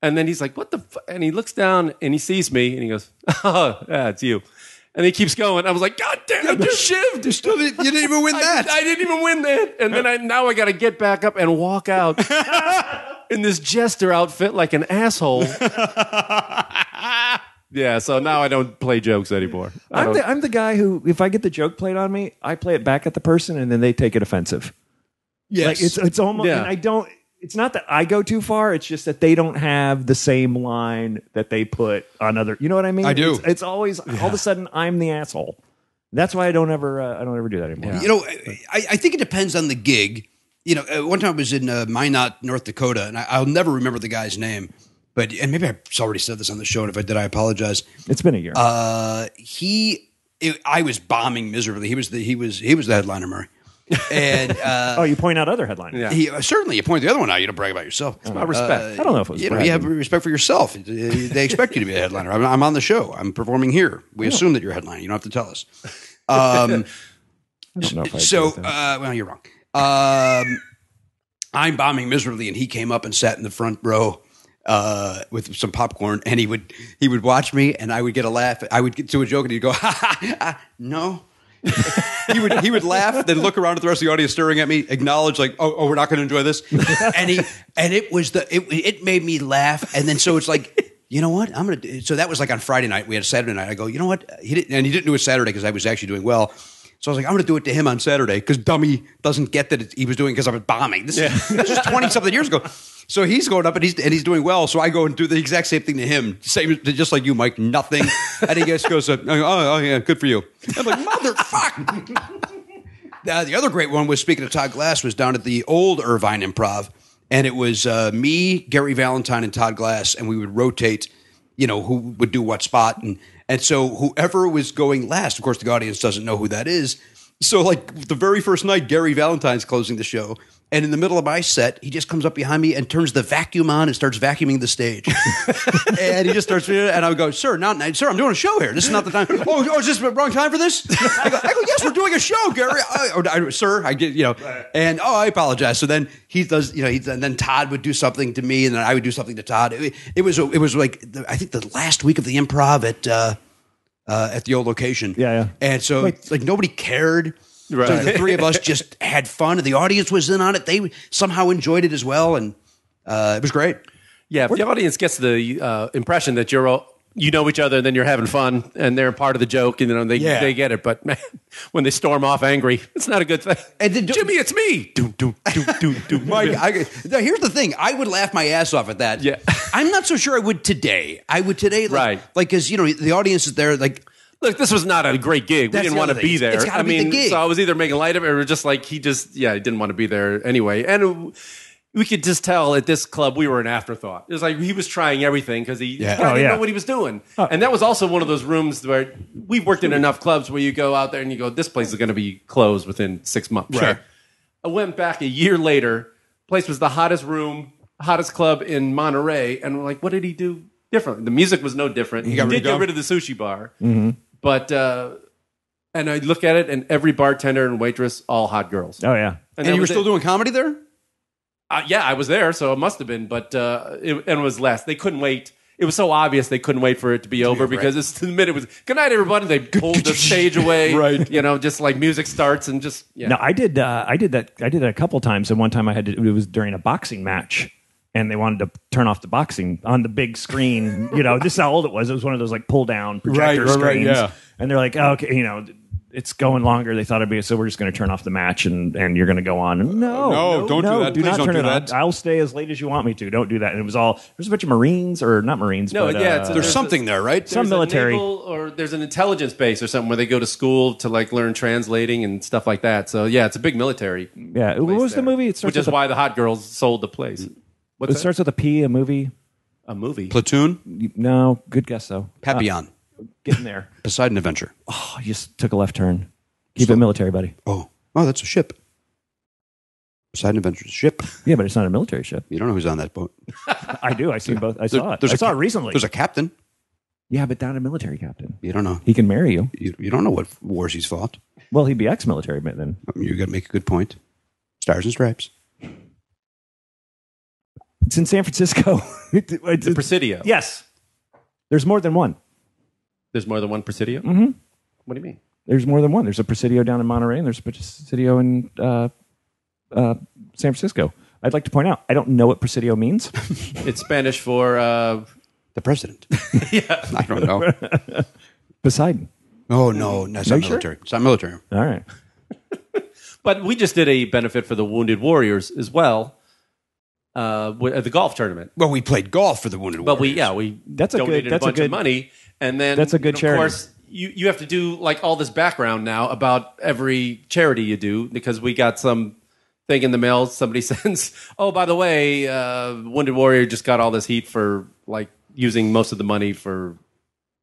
and then he's like, "What the fuck?" And he looks down and he sees me and he goes, "Oh, yeah, it's you." And he keeps going. I was like, "God damn, I'm just shivved. You didn't even win that." I didn't even win that. And then now I got to get back up and walk out in this jester outfit like an asshole. Yeah, so now I don't play jokes anymore. I'm the guy who, if I get the joke played on me, I play it back at the person, and then they take it offensive. Yes, like it's almost. Yeah. And I don't. It's not that I go too far. It's just that they don't have the same line that they put on other. You know what I mean? I do. It's always all of a sudden I'm the asshole. That's why I don't ever do that anymore. Yeah. You know, I think it depends on the gig. You know, one time I was in Minot, North Dakota, and I'll never remember the guy's name. But and maybe I already said this on the show, and if I did, I apologize. It's been a year. I was bombing miserably. He was the headliner, Murray. And you point out other headliners. Yeah. Certainly, you point the other one out. You don't brag about yourself. It's about respect. I don't know if it was. You have respect for yourself. They expect you to be a headliner. I'm on the show. I'm performing here. We assume that you're a headliner. You don't have to tell us. I don't know if I well, you're wrong. I'm bombing miserably, and he came up and sat in the front row with some popcorn, and he would watch me, and I would get a laugh. I would get to a joke, and he'd go, "Ha ha ha, no." He would laugh, then look around at the rest of the audience staring at me, acknowledge like, oh we're not going to enjoy this, and it was it made me laugh, and then so it's like, you know what, I'm gonna do. So that was like on Friday night. We had a Saturday night. I go, you know what, he didn't do it Saturday because I was actually doing well, so I was like, I'm gonna do it to him on Saturday because dummy doesn't get that he was doing because I was bombing. This is 20 something years ago. So he's going up and he's doing well. So I go and do the exact same thing to him, same just like you, Mike. Nothing, and he just goes, "Oh yeah, good for you." I'm like, motherfucker. The other great one was, speaking of Todd Glass, was down at the old Irvine Improv. And it was me, Gary Valentine, and Todd Glass. And we would rotate, you know, who would do what spot. And so whoever was going last, of course, the audience doesn't know who that is. So, like, the very first night, Gary Valentine's closing the show. And in the middle of my set, he just comes up behind me and turns the vacuum on and starts vacuuming the stage. And he just starts, and I would go, sir, I'm doing a show here. This is not the time. Oh, is this the wrong time for this? I go, yes, we're doing a show, Gary. I apologize. So then he does, and then Todd would do something to me, and then I would do something to Todd. It was like, I think the last week of the Improv at the old location. Yeah. And so like nobody cared. Right. So the three of us just had fun, and the audience was in on it. They somehow enjoyed it as well, and it was great. Yeah, if the audience gets the impression that you're all, you know each other, and then you're having fun, and they're part of the joke, and they get it. But man, when they storm off angry, it's not a good thing. And Jimmy, it's me. Mike, here's the thing: I would laugh my ass off at that. Yeah, I'm not so sure I would today. Because the audience is there, like. Look, this was not a great gig. We didn't want to be there. The gig. So I was either making light of it or just like he didn't want to be there anyway. And we could just tell at this club we were an afterthought. It was like he was trying everything because he didn't know what he was doing. Oh. And that was also one of those rooms where we worked in enough clubs where you go out there and you go, this place is going to be closed within 6 months. Right. Sure. I went back a year later. Place was the hottest room, hottest club in Monterey. And we're like, what did he do differently? The music was no different. He did get rid of the sushi bar. Mm-hmm. But, and I look at it, and every bartender and waitress, all hot girls. Oh, yeah. And you were still doing comedy there? Yeah, I was there, so it must have been. But, it was less. They couldn't wait. It was so obvious they couldn't wait for it to be over because the minute it was, good night, everybody. They pulled the stage away. Right. Just like music starts and just, yeah. No, I did that a couple times. And one time it was during a boxing match. And they wanted to turn off the boxing on the big screen. This is how old it was. It was one of those like pull down projector screens. Right, yeah. And they're like, oh, okay, it's going longer. They thought it'd be, so we're just going to turn off the match and you're going to go on. And no, don't do that. Please don't do that. I'll stay as late as you want me to. Don't do that. And it was all, there's a bunch of Marines or not Marines. No, but, there's something there, right? Some military. There's an intelligence base or something where they go to school to like learn translating and stuff like that. So yeah, it's a big military. Yeah. What was the movie? Which is why the hot girls sold the place. It starts with a P, a movie. A movie. Platoon? No, good guess, though. Papillon. Getting there. Poseidon Adventure. Oh, you just took a left turn. Keep it military, buddy. Oh, that's a ship. Poseidon Adventure is a ship. Yeah, but it's not a military ship. You don't know who's on that boat. I do. I've seen both. I saw it. I saw it recently. There's a captain. Yeah, but not a military captain. You don't know. He can marry you. You don't know what wars he's fought. Well, he'd be ex-military, but then. You got to make a good point. Stars and Stripes. It's in San Francisco. The Presidio. Yes. There's more than one. There's more than one Presidio? Mm-hmm. What do you mean? There's more than one. There's a Presidio down in Monterey, and there's a Presidio in San Francisco. I'd like to point out, I don't know what Presidio means. It's Spanish for... the president. Yeah. I don't know. Poseidon. Oh, no. That's not military. Sure? It's not military. All right. But we just did a benefit for the Wounded Warriors as well. At the golf tournament. Well, we played golf for the Wounded Warriors. But we donated a bunch of money, and then that's a good charity. Of course, you have to do like all this background now about every charity you do because we got some thing in the mail. Somebody sends, oh, by the way, Wounded Warrior just got all this heat for like using most of the money for.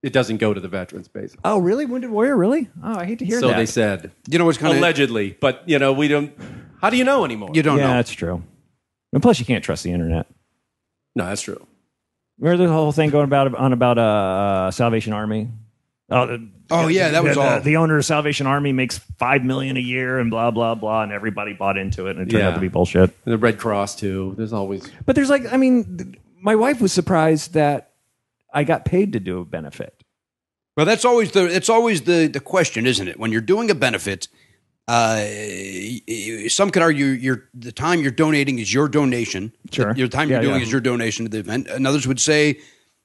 It doesn't go to the veterans, basically. Oh, really? Wounded Warrior, really? Oh, I hate to hear that. So they said, what's kind of allegedly, but we don't. How do you know anymore? You don't know. Yeah, that's true. And plus, you can't trust the internet. No, that's true. Remember the whole thing going about Salvation Army? That was all. The owner of Salvation Army makes $5 million a year and blah blah blah, and everybody bought into it, and it turned out to be bullshit. And the Red Cross too. There's always. But there's like, my wife was surprised that I got paid to do a benefit. Well, that's always the question, isn't it? When you're doing a benefit. Some could argue the time you're donating is your donation. Sure. The time you're doing is your donation to the event. And others would say,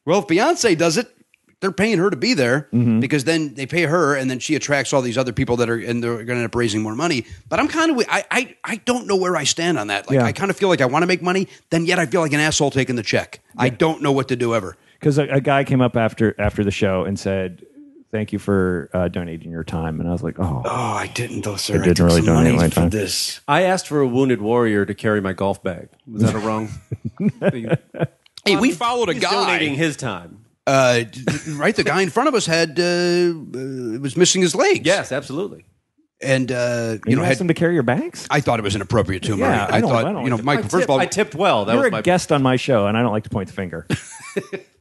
well, if Beyonce does it, they're paying her to be there because then they pay her and then she attracts all these other people and they're going to end up raising more money. But I'm kind of, I don't know where I stand on that. Like, I kind of feel like I want to make money, then yet I feel like an asshole taking the check. Yeah. I don't know what to do ever. Because a guy came up after the show and said, thank you for donating your time. And I was like, I didn't though, sir. I didn't really donate my time. This. I asked for a wounded warrior to carry my golf bag. Was that a wrong thing? Hey, we followed a guy donating his time. Right, the guy in front of us had was missing his legs. Yes, absolutely. And you know, asked him to carry your bags. I thought it was inappropriate to him. Yeah, I thought, you know, Mike. First of all, I tipped well. That was my guest on my show, and I don't like to point the finger.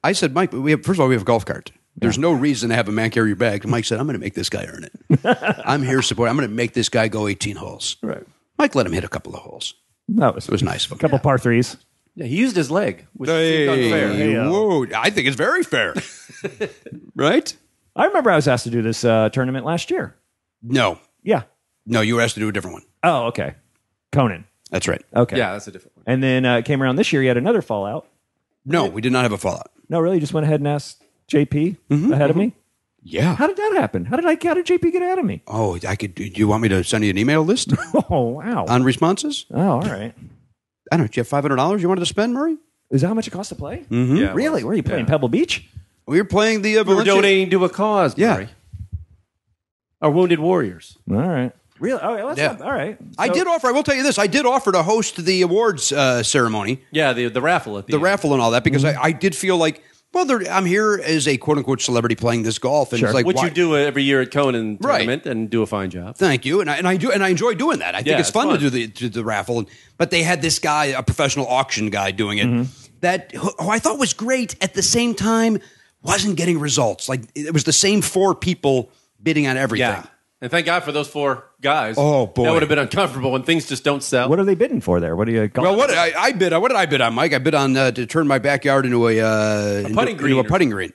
I said, Mike, we have a golf cart. There's no reason to have a man carry your bag. And Mike said, I'm going to make this guy earn it. I'm here supporting. I'm going to make this guy go 18 holes. Right. Mike let him hit a couple of holes. It was nice. A couple par threes. Yeah, he used his leg, which seemed unfair. Whoa, I think it's very fair. Right? I remember I was asked to do this tournament last year. No. Yeah. No, you were asked to do a different one. Oh, okay. Conan. That's right. Okay. Yeah, that's a different one. And then it came around this year, you had another fallout. No, we did not have a fallout. No, really? You just went ahead and asked JP ahead of me? Yeah. How did that happen? How did JP get ahead of me? Oh, do you want me to send you an email list? Oh, wow. On responses? Oh, all right. I don't know. Do you have $500 you wanted to spend, Murray? Is that how much it costs to play? Mm-hmm. Yeah, really? Were you playing Pebble Beach? We were playing the... we were donating to a cause, Murray. Our Wounded Warriors. All right. Really? Oh, yeah, all right. So, I will tell you this. I did offer to host the awards ceremony. Yeah, the raffle at the end. Raffle and all that, because I did feel like, I'm here as a quote-unquote celebrity playing this golf. And it's like, which you do every year at Conan Tournament and do a fine job. Thank you. And I enjoy doing that. I think it's fun to do the raffle. But they had this guy, a professional auction guy doing it, who I thought was great at the same time wasn't getting results. Like, it was the same four people bidding on everything. Yeah. And thank God for those four guys. Oh, boy. That would have been uncomfortable when things just don't sell. What are they bidding for there? What do you call it? What did I bid on, Mike? I bid on to turn my backyard into a putting green.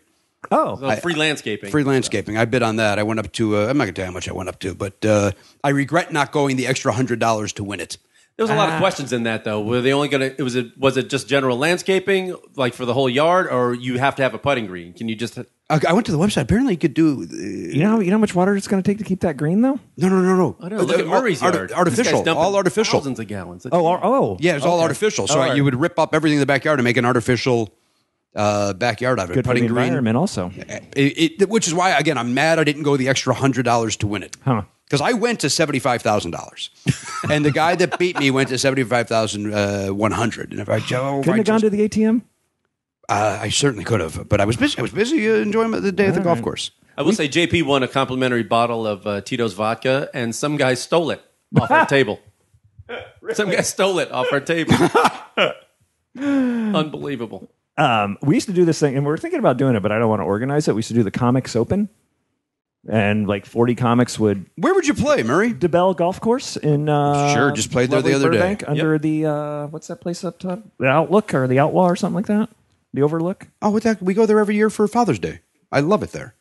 Oh. So free landscaping. Free landscaping. I bid on that. I went up to, I'm not going to tell you how much I went up to, but I regret not going the extra $100 to win it. There was a lot of questions in that, though. Were they only going to? Was it just general landscaping, like for the whole yard, or you have to have a putting green? Can you just? I went to the website. Apparently, you could do. You know how much water it's going to take to keep that green, though. No. I know. Look at Murray's yard. Artificial, all artificial. Thousands of gallons. Yeah, it was all artificial. So you would rip up everything in the backyard and make an artificial backyard out of it. Good putting for the environment, green, also. Which is why, again, I'm mad I didn't go the extra $100 to win it. Huh. Because I went to $75,000, and the guy that beat me went to $75,100. And if I couldn't have gone to the ATM, I certainly could have. But I was busy. Enjoying the day at the golf course. I will say, JP won a complimentary bottle of Tito's vodka, and some guy stole it off our table. Some guy stole it off our table. Unbelievable. We used to do this thing, and we were thinking about doing it, but I don't want to organize it. We used to do the Comics Open. And like 40 comics would... Where would you play, Murray? DeBell Golf Course in... sure, just played there the other Burbank, day. Under the... what's that place up top? The Outlook or the Outlaw or something like that? The Overlook? Oh, what the heck? We go there every year for Father's Day. I love it there.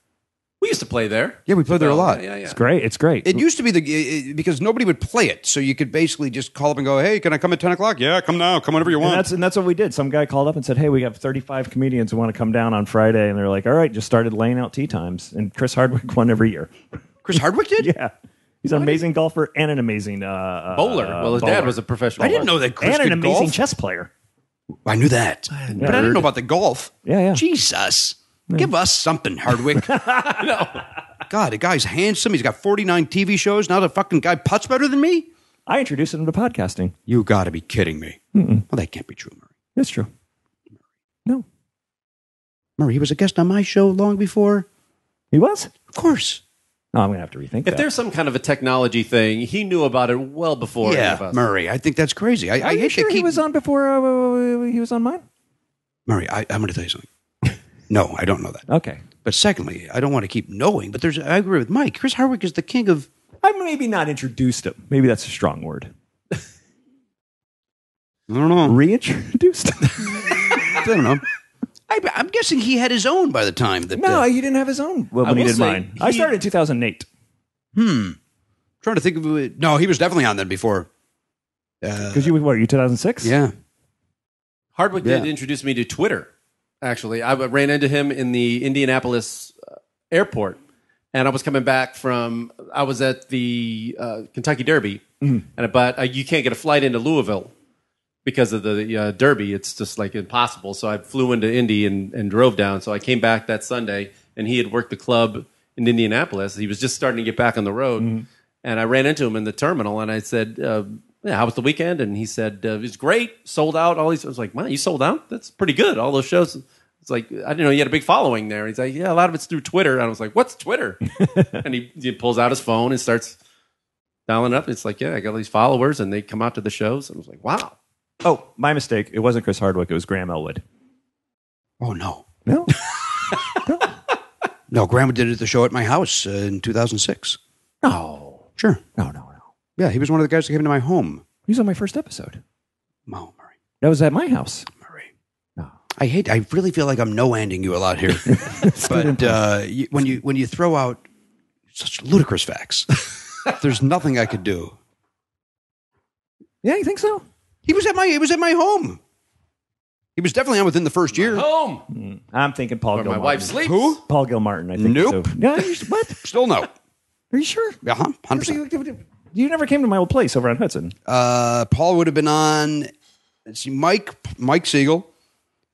We used to play there. Yeah, we played there a lot. Yeah. It's great. It used to be because nobody would play it, so you could basically just call up and go, hey, can I come at 10 o'clock? Yeah, come now. Come whenever you want. And that's what we did. Some guy called up and said, hey, we have 35 comedians who want to come down on Friday. And they're like, all right, just started laying out tee times. And Chris Hardwick won every year. Chris Hardwick did? Yeah. He's an amazing golfer and an amazing bowler. Well, his dad was a professional bowler. I didn't know that Chris could golf. And an amazing chess player. I knew that. But I didn't know about the golf. Yeah. Jesus. Give us something, Hardwick. No. God, the guy's handsome. He's got 49 TV shows. Now the fucking guy putts better than me? I introduced him to podcasting. You got to be kidding me. Mm-mm. Well, that can't be true, Murray. That's true. No. Murray, he was a guest on my show long before. He was? Of course. Oh, I'm going to have to rethink that. If there's some kind of a technology thing, he knew about it well before any of us. Murray, I think that's crazy. I hate sure he was on before he was on mine? Murray, I'm going to tell you something. No, I don't know that. Okay. But secondly, I don't want to keep knowing, but I agree with Mike. Chris Hardwick is the king of... I maybe not introduced him. Maybe that's a strong word. I don't know. Reintroduced him. I don't know. I'm guessing he had his own by the time. No, he didn't have his own when he did mine. I started in 2008. I'm trying to think of it. No, he was definitely on then before. Because you were, 2006? Yeah. Hardwick did introduce me to Twitter. Actually, I ran into him in the Indianapolis airport, and I was coming back from, I was at the Kentucky Derby, but you can't get a flight into Louisville because of the Derby. It's just like impossible. So I flew into Indy and drove down. So I came back that Sunday, and he had worked the club in Indianapolis. He was just starting to get back on the road. Mm-hmm. And I ran into him in the terminal, and I said, how was the weekend? And he said, it was great, sold out. I was like, wow, you sold out? That's pretty good, all those shows. It's like, I didn't know you had a big following there. He's like, yeah, a lot of it's through Twitter. And I was like, what's Twitter? And he pulls out his phone and starts dialing up. It's like, yeah, I got all these followers, and they come out to the shows. And I was like, wow. Oh, my mistake. It wasn't Chris Hardwick. It was Graham Elwood. Oh, no. No? No. No, Graham did it at the show at my house in 2006. No. Sure. No. Yeah, he was one of the guys that came to my home. He was on my first episode. Murray. That was at my house. I really feel like I'm no-handing you a lot here. But when you throw out such ludicrous facts, there's nothing I could do. Yeah, you think so? He was at my home. He was definitely on within the first year. Home. I'm thinking Paul Gilmartin. My wife sleeps. Who? Paul Gilmartin, I think. Nope. So. No, what? Still no. Are you sure? Yeah, 100%. You never came to my old place over on Hudson. Paul would have been on, let's see, Mike Siegel.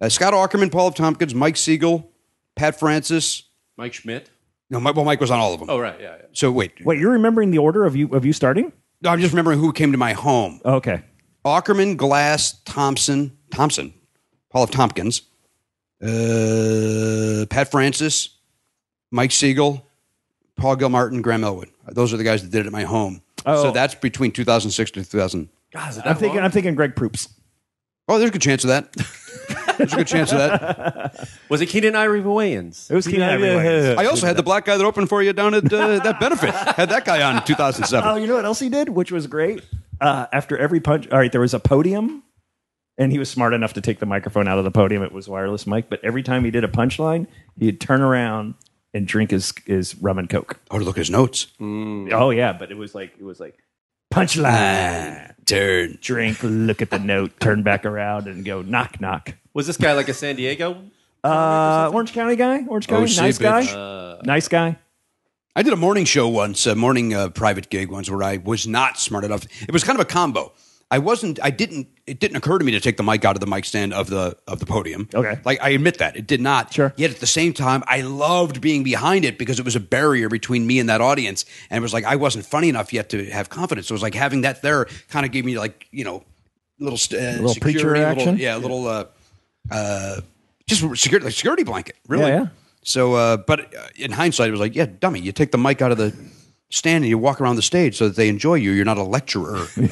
Scott Aukerman, Paul F. Tompkins, Mike Siegel, Pat Francis. Mike Schmidt? No, Mike was on all of them. Oh, right, yeah. So, wait, you're remembering the order of you starting? No, I'm just remembering who came to my home. Oh, okay. Aukerman, Glass, Thompson, Paul F. Tompkins, Pat Francis, Mike Siegel, Paul Gilmartin, Graham Elwood. Those are the guys that did it at my home. Oh. So that's between 2006 to 2000. God, is it that long? I'm thinking Greg Proops. Oh, there's a good chance of that. There's a good chance of that. Was it Keenan Ivory Wayans? It was Keenan Ivory Wayans. I also had the black guy that opened for you down at that benefit. Had that guy on in 2007. Oh, you know what else he did, which was great? After every punch, all right, there was a podium, and he was smart enough to take the microphone out of the podium. It was wireless mic, but every time he did a punchline, he'd turn around and drink his rum and coke. Oh, to look at his notes. Mm. Oh yeah, but it was like punchline, turn, drink, look at the note, turn back around, and go knock knock. Was this guy like a San Diego? Orange County guy? Orange County? OC, nice bitch. Guy? Nice guy? I did a morning show once, a morning private gig once where I was not smart enough. It was kind of a combo. It didn't occur to me to take the mic out of the mic stand of the podium. Okay. Like, I admit that. It did not. Sure. Yet at the same time, I loved being behind it because it was a barrier between me and that audience. And it was like, I wasn't funny enough yet to have confidence. So it was like having that there kind of gave me like, you know, little security, preacher action. Just security blanket, really. Yeah. So, but in hindsight, it was like, yeah, dummy, you take the mic out of the stand and you walk around the stage so that they enjoy you. You're not a lecturer. I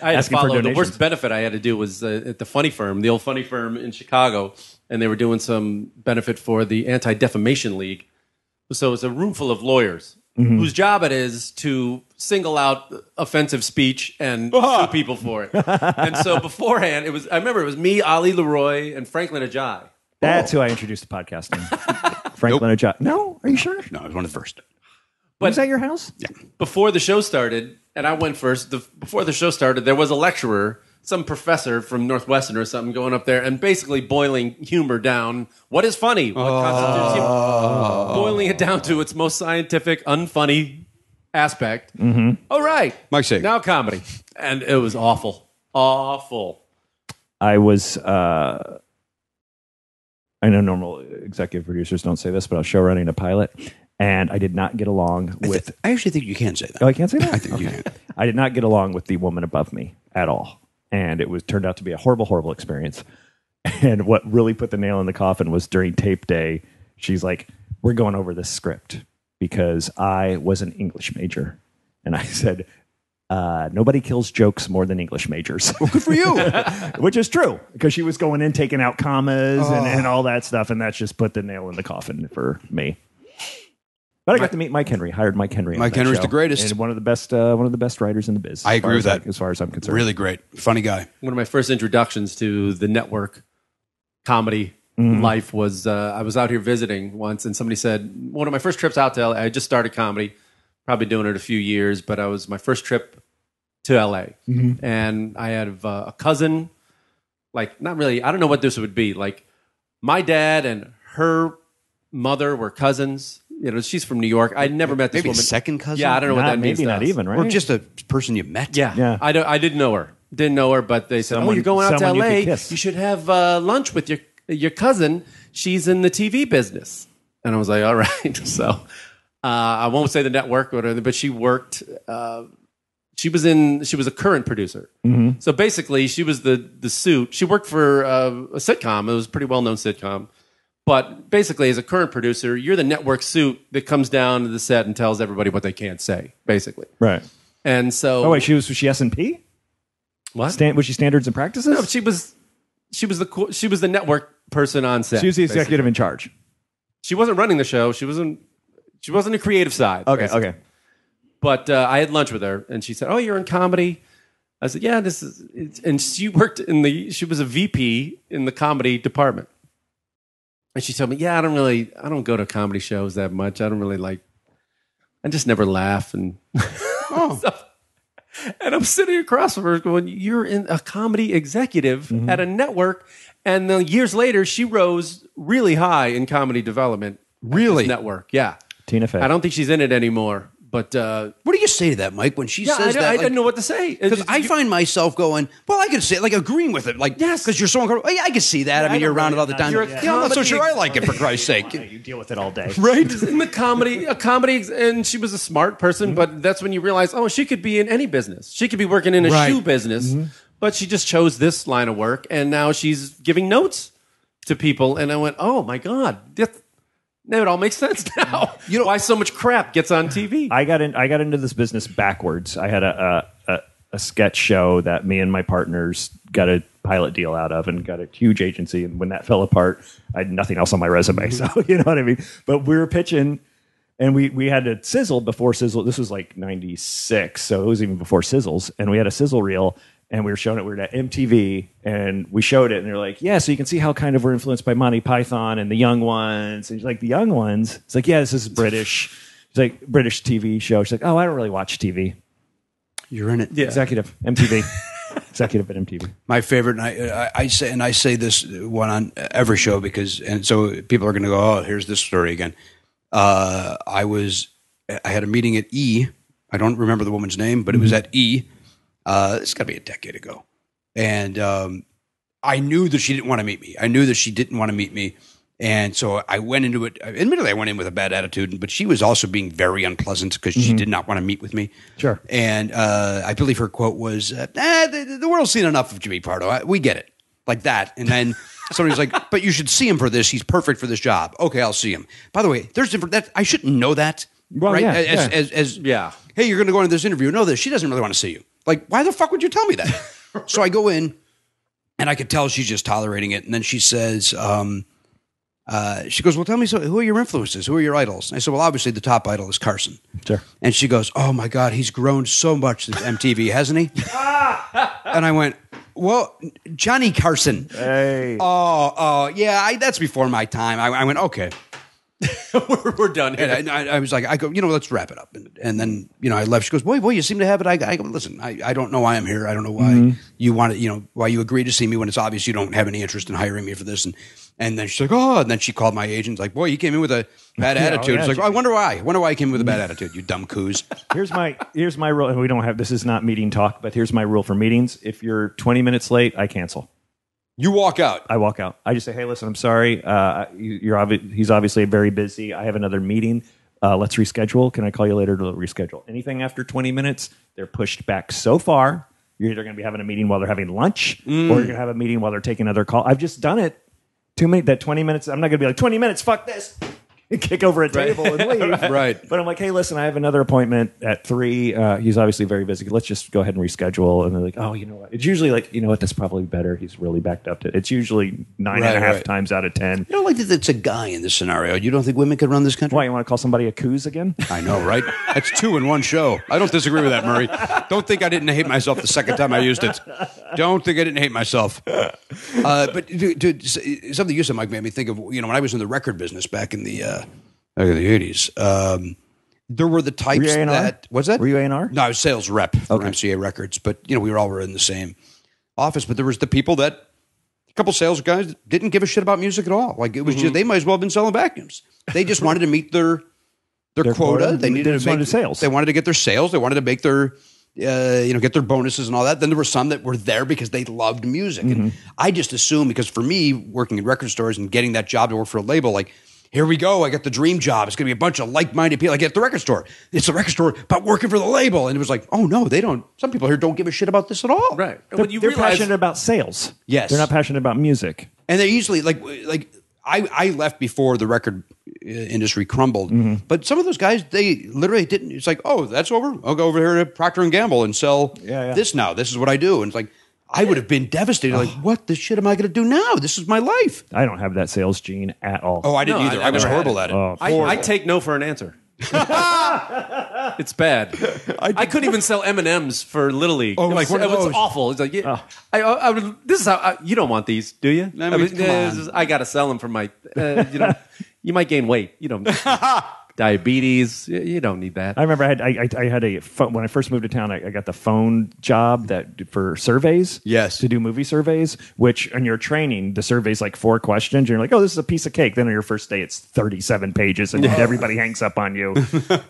had to follow. The worst benefit I had to do was at the old Funny Firm in Chicago, and they were doing some benefit for the Anti-Defamation League. So it's a room full of lawyers. Mm-hmm. Whose job it is to single out offensive speech and sue people for it. And so beforehand, I remember it was me, Ali Leroy, and Franklin Ajay. That's who I introduced to podcasting. Franklin Ajay. No? Are you sure? No, I was one of the first. But was that your house? Yeah. Before the show started, and I went first, before the show started, there was a lecturer, some professor from Northwestern or something, going up there and basically boiling humor down. What is funny? What constitutes humor? Boiling it down to its most scientific, unfunny aspect. Mm-hmm. All right. Mike Siegel. Now comedy. And it was awful. Awful. I was, I know normal executive producers don't say this, but I was show running a pilot. And I did not get along with... I actually think you can say that. Oh, I can't say that? I think you can. I did not get along with the woman above me at all. And it turned out to be a horrible, horrible experience. And what really put the nail in the coffin was during tape day, she's like, we're going over this script because I was an English major. And I said, nobody kills jokes more than English majors. Well, good for you. Which is true, because she was going in, taking out commas and all that stuff. And that's just put the nail in the coffin for me. But I got to meet Mike Henry. Hired Mike Henry. Mike Henry's the greatest, and one of the best writers in the biz. I agree with that, as far as I'm concerned. Really great, funny guy. One of my first introductions to the network comedy life was I was out here visiting once, and somebody said one of my first trips out to LA. I just started comedy, probably doing it a few years, but my first trip to LA, and I had a cousin, like not really. I don't know what this would be. Like my dad and her mother were cousins. You know, she's from New York. I never met this woman. Maybe second cousin? Yeah, I don't know what that means. Maybe not even, right? Or just a person you met. Yeah. I didn't know her. But they said, you're going out to L.A. You should have lunch with your cousin. She's in the TV business. And I was like, all right. So I won't say the network or anything, but she worked. She was a current producer. Mm-hmm. So basically, she was the suit. She worked for a sitcom. It was a pretty well-known sitcom. But basically, as a current producer, you're the network suit that comes down to the set and tells everybody what they can't say, basically. Right. And so... Oh, wait, was she S&P? What? Was she Standards and Practices? No, she was the network person on set. She was the executive in charge. She wasn't running the show. She wasn't a creative side. Okay, basically. Okay. But I had lunch with her, and she said, "Oh, you're in comedy." I said, "Yeah, this is." And she worked she was a VP in the comedy department. And she told me, "Yeah, I don't go to comedy shows that much. I don't really like. I just never laugh and." Oh. And I'm sitting across from her going, "You're in a comedy executive mm-hmm. at a network," and then years later, she rose really high in comedy development. Really, network, yeah. Tina Fey. I don't think she's in it anymore. But what do you say to that, Mike? When she says that, I didn't know what to say because I find myself going, "Well, I can say it, like agreeing with it, like yes, because you're so uncomfortable. I can see that. Yeah, I mean, you're around it all the time. I'm not so sure I like it for Christ's sake. You deal with it all day, right? In the comedy, and she was a smart person, mm-hmm. but that's when you realize, oh, she could be in any business. She could be working in a shoe business, mm-hmm. but she just chose this line of work, and now she's giving notes to people. And I went, oh my God, now it all makes sense now. You know why so much crap gets on TV. I got into this business backwards. I had a sketch show that me and my partners got a pilot deal out of and got a huge agency. And when that fell apart, I had nothing else on my resume. So you know what I mean. But we were pitching, and we had a sizzle before sizzle. This was like '96, so it was even before sizzles. And we had a sizzle reel. And we were showing it. We were at MTV, and we showed it. And they're like, "Yeah, so you can see how kind of we're influenced by Monty Python and The Young Ones." And she's like, "The Young Ones?" It's like, "Yeah, this is British." It's like British TV show. She's like, "Oh, I don't really watch TV." You're in it, yeah. Executive MTV, executive at MTV. My favorite, and I say this one on every show so people are going to go, "Oh, here's this story again." I had a meeting at E. I don't remember the woman's name, but it was at E. It's got to be a decade ago. And I knew that she didn't want to meet me. And so I went into it. Admittedly, I went in with a bad attitude, but she was also being very unpleasant because she did not want to meet with me. Sure. And I believe her quote was, the world's seen enough of Jimmy Pardo. We get it. Like that. And then somebody was like, but you should see him for this. He's perfect for this job. Okay, I'll see him. By the way, there's different. I shouldn't know that. Well, right? Hey, you're going to go into this interview. Know this. She doesn't really want to see you. Like, why the fuck would you tell me that? So I go in, and I could tell she's just tolerating it. And then she says, she goes, "Well, tell me, so who are your influences? Who are your idols?" And I said, "Well, obviously the top idol is Carson." Sure. And she goes, "Oh my God, he's grown so much since MTV, hasn't he?" And I went, "Well, Johnny Carson." Hey. That's before my time. I went, okay. We're done here. And I was like, I go, let's wrap it up. And then, I left. She goes, boy, you seem to have it. I go, listen, I don't know why I'm here. I don't know why you want to, why you agree to see me when it's obvious you don't have any interest in hiring me for this. And then she's like, oh, and then she called my agent. Like, boy, you came in with a bad attitude. Yeah, it's like, oh, I wonder why I came in with a bad attitude. You dumb coos. Here's my rule. And we don't have, this is not meeting talk, but here's my rule for meetings. If you're 20 minutes late, I cancel. You walk out. I walk out. I just say, "Hey, listen, I'm sorry. He's obviously very busy. I have another meeting. Let's reschedule. Can I call you later to reschedule?" Anything after 20 minutes, they're pushed back so far. You're either going to be having a meeting while they're having lunch, or you're going to have a meeting while they're taking another call. I've just done it. 20 minutes. I'm not going to be like 20 minutes. Fuck this. And kick over a table and leave. Right. But I'm like, "Hey, listen, I have another appointment at 3. He's obviously very busy. Let's just go ahead and reschedule." And they're like, "Oh, you know what?" It's usually like, "You know what? That's probably better. He's really backed up to it." It's usually 9.5 times out of 10. You don't like that it's a guy in this scenario. You don't think women could run this country? Why? You want to call somebody a coos again? I know, right? That's 2 in one show. I don't disagree with that, Murray. Don't think I didn't hate myself the second time I used it. Don't think I didn't hate myself. But to something you said, Mike, made me think of, when I was in the record business back in the back in the 80s, there were the types that... What's that? Were you A&R? No, I was sales rep for MCA Records, but we were all in the same office, but there was the people that... A couple sales guys didn't give a shit about music at all. Like, it was just... They might as well have been selling vacuums. They just wanted to meet their quota. They wanted to get their sales. They wanted to make their... get their bonuses and all that. Then there were some that were there because they loved music. And I just assumed, because for me, working in record stores and getting that job to work for a label, like... here we go. I got the dream job. It's going to be a bunch of like-minded people. I get the record store. It's the record store, but working for the label. And it was like, oh, no, they don't. Some people here don't give a shit about this at all. Right. They're passionate about sales. Yes. They're not passionate about music. And they usually, like I left before the record industry crumbled. Mm-hmm. But some of those guys, they literally didn't. It's like, oh, that's over. I'll go over here to Procter & Gamble and sell this now. This is what I do. And it's like, I would have been devastated. Like, what the shit am I going to do now? This is my life. I don't have that sales gene at all. Oh, I didn't either. I was horrible at it. Oh, I take no for an answer. It's bad. I couldn't even sell M&Ms for Little League. Oh, like, it was awful. It's like, this is how you don't want these, do you? I got to sell them for my. You know, you might gain weight. You don't. Diabetes, you don't need that. I remember I had a phone when I first moved to town. I got the phone job that for surveys. Yes, to do movie surveys. Which on your training, the survey's like 4 questions. And you're like, oh, this is a piece of cake. Then on your first day, it's 37 pages, and everybody hangs up on you.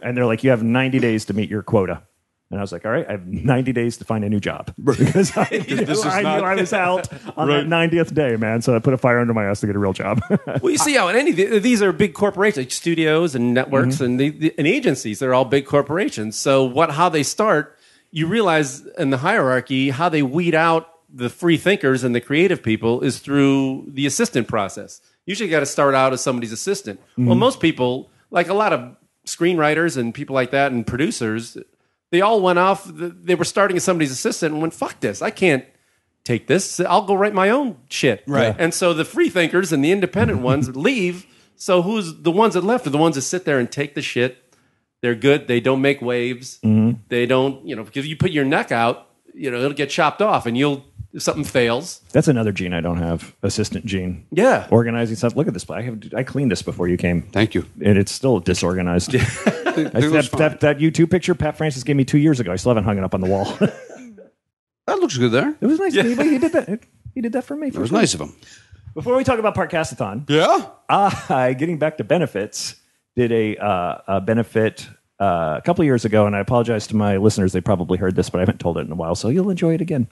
And they're like, you have 90 days to meet your quota. And I was like, all right, I have 90 days to find a new job. Because I knew I was out on that 90th day, man. So I put a fire under my ass to get a real job. Well, you see how in these are big corporations, like studios and networks and agencies. They're all big corporations. So how they start, you realize in the hierarchy, how they weed out the free thinkers and the creative people is through the assistant process. Usually you got to start out as somebody's assistant. Mm-hmm. Well, most people, like a lot of screenwriters and people like that and producers, they all went off. They were starting as somebody's assistant and went, fuck this. I can't take this. I'll go write my own shit. Right. And so the free thinkers and the independent ones leave. So the ones that left are the ones that sit there and take the shit. They're good. They don't make waves. Mm-hmm. They don't, because you put your neck out, it'll get chopped off and if something fails. That's another gene I don't have, assistant gene. Yeah. Organizing stuff. Look at this. I cleaned this before you came. Thank you. And it's still disorganized. That YouTube picture Pat Francis gave me 2 years ago, I still haven't hung it up on the wall. That looks good there. It was nice. Yeah. He did that. He did that for me. It was nice of him. Before we talk about Pardcastathon, getting back to benefits, did a benefit a couple years ago, and I apologize to my listeners. They probably heard this, but I haven't told it in a while, so you'll enjoy it again.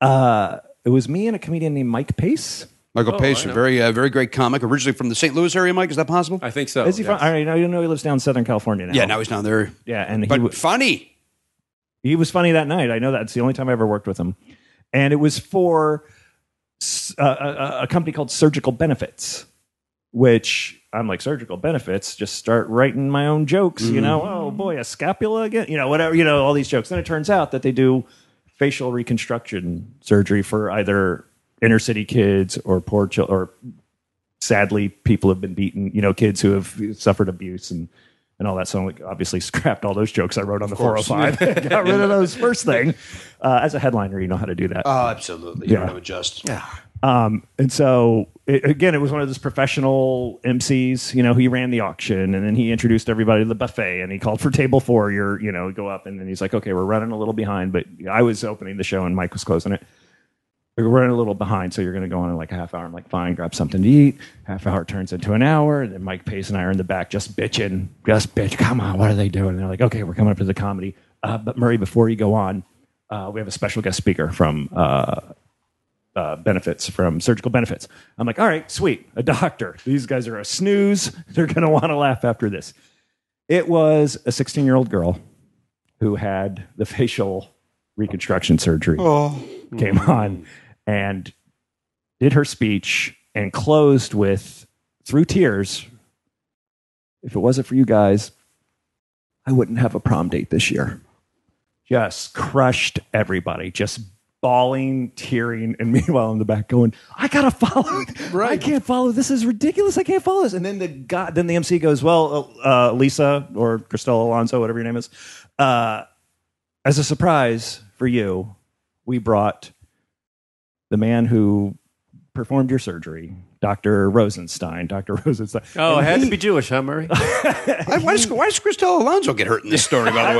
It was me and a comedian named Mike Pace. Michael Pace, a very great comic, originally from the St. Louis area, Mike. Is that possible? I think so. Is he from? I know he lives down in Southern California now. Yeah, now he's down there. Yeah, but funny. He was funny that night. I know that. It's the only time I ever worked with him. And it was for a company called Surgical Benefits, which I'm like, Surgical Benefits, just start writing my own jokes, Oh, boy, a scapula again? Whatever, all these jokes. Then it turns out that they do facial reconstruction surgery for either inner city kids or poor children, or sadly people have been beaten, kids who have suffered abuse and all that. So I obviously scrapped all those jokes I wrote on the 405. Got rid of those first thing. As a headliner, you know how to do that. Oh, absolutely. You know how to adjust. Yeah. And so it was one of those professional MCs, he ran the auction and then he introduced everybody to the buffet and he called for table 4, go up, and then he's like, okay, we're running a little behind, but I was opening the show and Mike was closing it. We're running a little behind, so you're going to go on in like a half hour. I'm like, fine, grab something to eat. Half hour turns into an hour, and then Mike Pace and I are in the back just bitching. Come on, what are they doing? And they're like, okay, we're coming up to the comedy. But Murray, before you go on, we have a special guest speaker from benefits, from Surgical Benefits. I'm like, all right, sweet, a doctor. These guys are a snooze. They're going to want to laugh after this. It was a 16-year-old girl who had the facial reconstruction surgery. Oh. Came on and did her speech and closed with, through tears, if it wasn't for you guys, I wouldn't have a prom date this year. Just crushed everybody, just bawling, tearing, and meanwhile in the back going, I gotta follow. Right. I can't follow. This is ridiculous. I can't follow this. And then the MC goes, well, Lisa or Cristela Alonso, whatever your name is, as a surprise for you, we brought the man who performed your surgery, Dr. Rosenstein. Dr. Rosenstein. Oh, it had to be Jewish, huh, Murray? Why does Cristela Alonso get hurt in this story, by the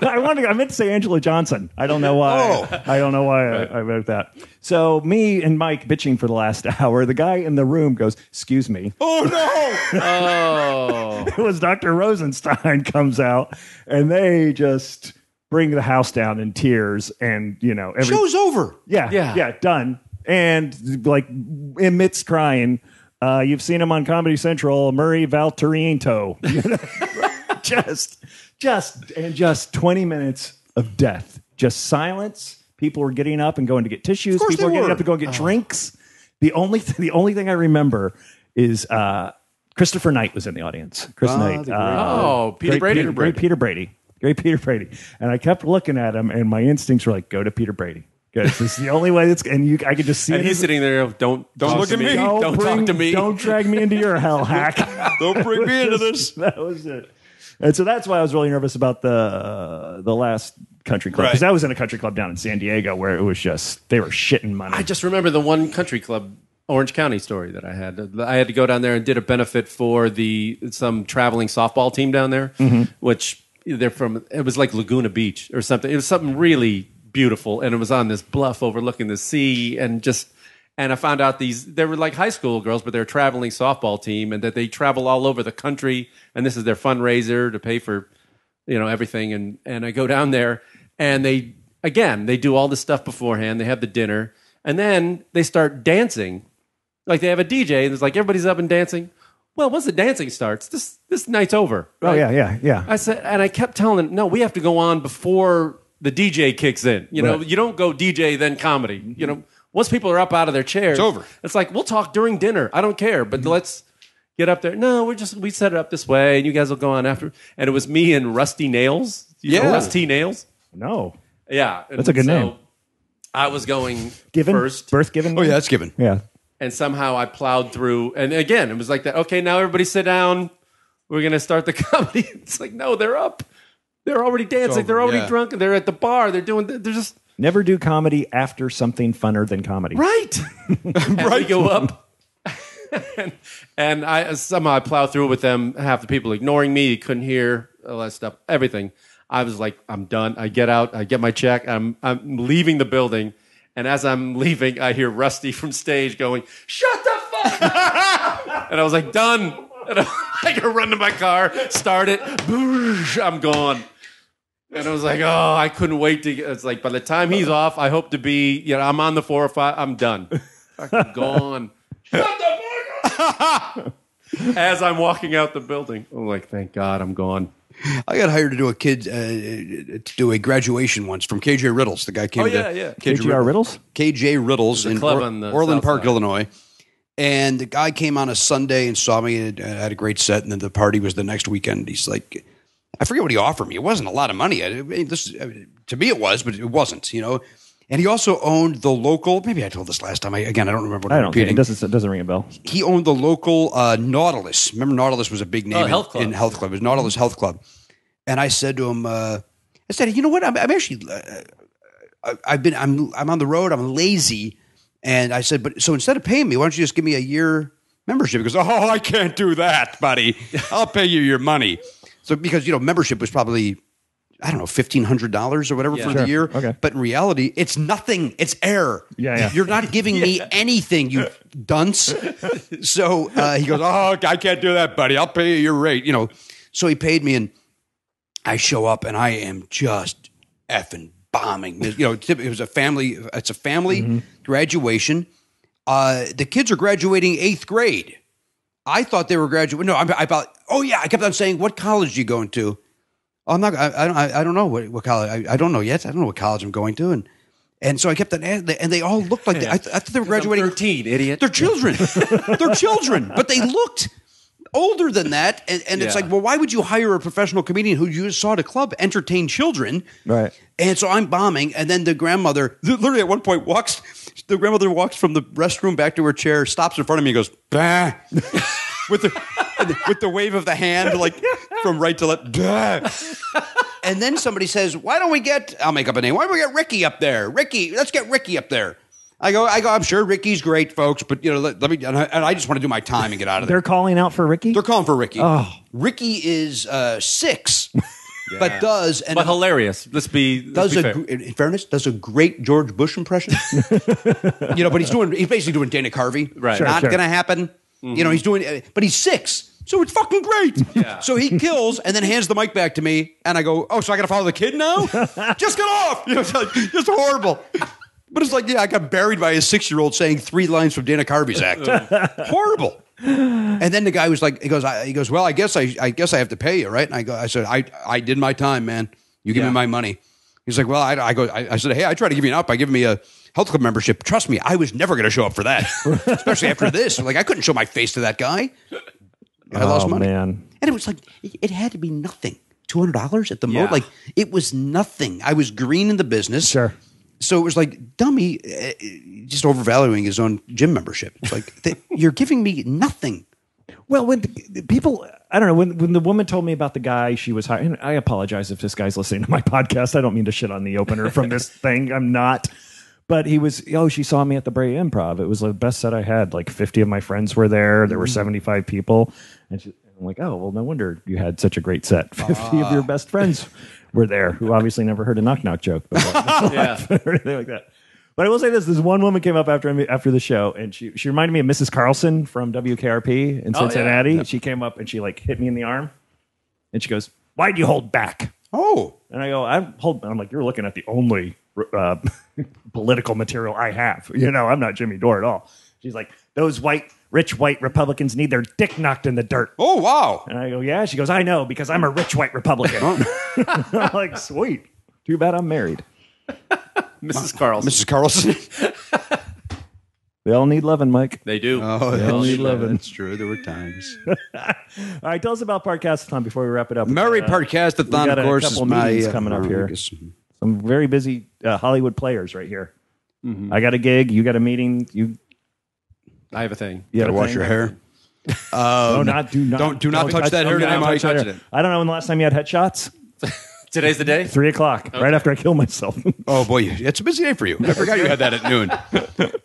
way? I meant to say Angela Johnson. I don't know why. Oh. I don't know why I wrote that. So me and Mike bitching for the last hour. The guy in the room goes, excuse me. Oh, no. Oh. It was Dr. Rosenstein comes out, and they just bring the house down in tears, and show's over. Yeah, done. And like, amidst crying, You've seen him on Comedy Central, Murray Valeriano. just 20 minutes of death. Just silence. People were getting up and going to get tissues. People were getting up to go and get drinks. The only thing I remember is Christopher Knight was in the audience. Chris Knight. Great Peter Brady. And I kept looking at him, and my instincts were like, go to Peter Brady. This is the only way. I could just see. And he's sitting there. Don't look at me. Don't talk to me. Don't drag me into your hell, hack. Don't bring me into this. That was it. And so that's why I was really nervous about the last country club, because I was in a country club down in San Diego where it was just they were shitting money. I just remember the one country club Orange County story that I had. I had to go down there and did a benefit for some traveling softball team down there, which they're from. It was like Laguna Beach or something. It was something really beautiful, and it was on this bluff overlooking the sea, and I found out they were like high school girls, but they're a traveling softball team, and that they travel all over the country, and this is their fundraiser to pay for, everything. And I go down there, and they do all this stuff beforehand. They have the dinner, and then they start dancing. Like they have a DJ, and it's like everybody's up and dancing. Well, once the dancing starts, this night's over. Right? Oh yeah. I said, and I kept telling them, no, we have to go on before the DJ kicks in. You don't go DJ, then comedy. Once people are up out of their chairs, it's over. It's like, we'll talk during dinner. I don't care, but let's get up there. No, we set it up this way, and you guys will go on after. And it was me and Rusty Nails. You know Rusty Nails? No. Yeah. That's a good name. I was going first. Birth Given? Oh, yeah, that's Given. Yeah. And somehow I plowed through. And again, it was like that. Okay, now everybody sit down. We're going to start the comedy. It's like, no, they're up. They're already dancing. They're already drunk. They're at the bar. They're just never do comedy after something funner than comedy. Right. Right. We go up, and I somehow plow through with them. Half the people ignoring me, couldn't hear all that stuff. Everything. I was like, I'm done. I get out. I get my check. I'm leaving the building, and as I'm leaving, I hear Rusty from stage going, "Shut the fuck up!" And I was like, done. And I can run to my car, start it. I'm gone. And I was like, oh, I couldn't wait to get... It's like, by the time he's off, I hope to be... I'm on the 4 or 5. I'm done. I'm gone. Shut the fuck up! As I'm walking out the building, I'm like, thank God I'm gone. I got hired to do a graduation once from KJ Riddles. The guy came KJ Riddles? KJ Riddles in Orland Park, Illinois. And the guy came on a Sunday and saw me and had a great set. And then the party was the next weekend. He's like... I forget what he offered me. It wasn't a lot of money. To me it was, but it wasn't, And he also owned the local, maybe I told this last time. I don't remember what I'm repeating. It doesn't ring a bell. He owned the local Nautilus. Remember, Nautilus was a big name in Health Club. It was Nautilus Health Club. And I said to him, you know what? I'm actually, I'm on the road. I'm lazy. And I said, so instead of paying me, why don't you just give me a year membership? He goes, oh, I can't do that, buddy. I'll pay you your money. So because, membership was probably, I don't know, $1,500 or whatever the year. Okay. But in reality, it's nothing. It's air. Yeah. You're not giving me anything, you dunce. So he goes, oh, I can't do that, buddy. I'll pay you your rate. So he paid me, and I show up, and I am just effing bombing. It's a family graduation. The kids are graduating 8th grade. I thought they were graduating. No, I kept on saying, what college are you going to? Oh, I don't know what college. I don't know yet. I don't know what college I'm going to. And so I kept on, and they all looked like, I thought they were graduating. I'm 13, idiot. They're children. They're children. But they looked older than that. And it's like, well, why would you hire a professional comedian who you just saw at a club entertain children? Right. And so I'm bombing. And then the grandmother, literally at one point walks from the restroom back to her chair, stops in front of me and goes, bah. With the wave of the hand, like from right to left. Duh. And then somebody says, I'll make up a name. Why don't we get Ricky up there? Let's get Ricky up there. I go, I'm sure Ricky's great, folks, but let me, and I just want to do my time and get out of there. They're calling out for Ricky? They're calling for Ricky. Oh. Ricky is 6, but does. And but hilarious. Let's be fair. In fairness, does a great George Bush impression. But he's basically doing Dana Carvey. Right. Not going to happen. He's doing, but he's 6, so it's fucking great. Yeah. So he kills and then hands the mic back to me, and I go, oh, so I got to follow the kid now? Just get off! It's like, just horrible. But it's like, I got buried by a 6-year-old saying 3 lines from Dana Carvey's act. Horrible. And then the guy was like, he goes, well, I guess I have to pay you, right? And I said, I did my time, man. You give me my money. He's like, well, I said, hey, I try to give you an up. I give me a health club membership. Trust me, I was never going to show up for that, especially after this. Like, I couldn't show my face to that guy. I lost money, man. And it was like, it had to be nothing. $200 at the most. Like, it was nothing. I was green in the business. Sure. So it was like, dummy, just overvaluing his own gym membership. It's like, you're giving me nothing. Well, when people, I don't know, when the woman told me about the guy she was hiring, and I apologize if this guy's listening to my podcast. I don't mean to shit on the opener from this thing. I'm not. But he was, she saw me at the Bray Improv. It was the best set I had. Like 50 of my friends were there. There were 75 people. And I'm like, oh, well, no wonder you had such a great set. 50 of your best friends were there, who obviously never heard a knock-knock joke before. Or anything like that. But I will say this. This one woman came up after the show, and she reminded me of Mrs. Carlson from WKRP in Cincinnati. Yeah. She came up, and she like hit me in the arm, and she goes, why do you hold back? Oh. And I go, I'm like, you're looking at the only political material I have. You know, I'm not Jimmy Dore at all. She's like, those rich white Republicans need their dick knocked in the dirt. Oh, wow. And I go, yeah? She goes, I know, because I'm a rich white Republican. I'm like, sweet. Too bad I'm married. Mrs. Carlson. They all need loving, Mike. They do. Oh, they all need loving. That's true. There were times. All right, tell us about Pardcastathon before we wrap it up. Murray Pardcastathon, of course, is my coming up here. Some very busy Hollywood players right here. Mm-hmm. I got a gig. You got a meeting. I have a thing. You gotta wash your hair. Do not touch that hair today, Mike. I don't know when the last time you had headshots. Today's the day? 3 o'clock, okay. Right after I kill myself. Oh, boy. It's a busy day for you. I forgot you had that at noon.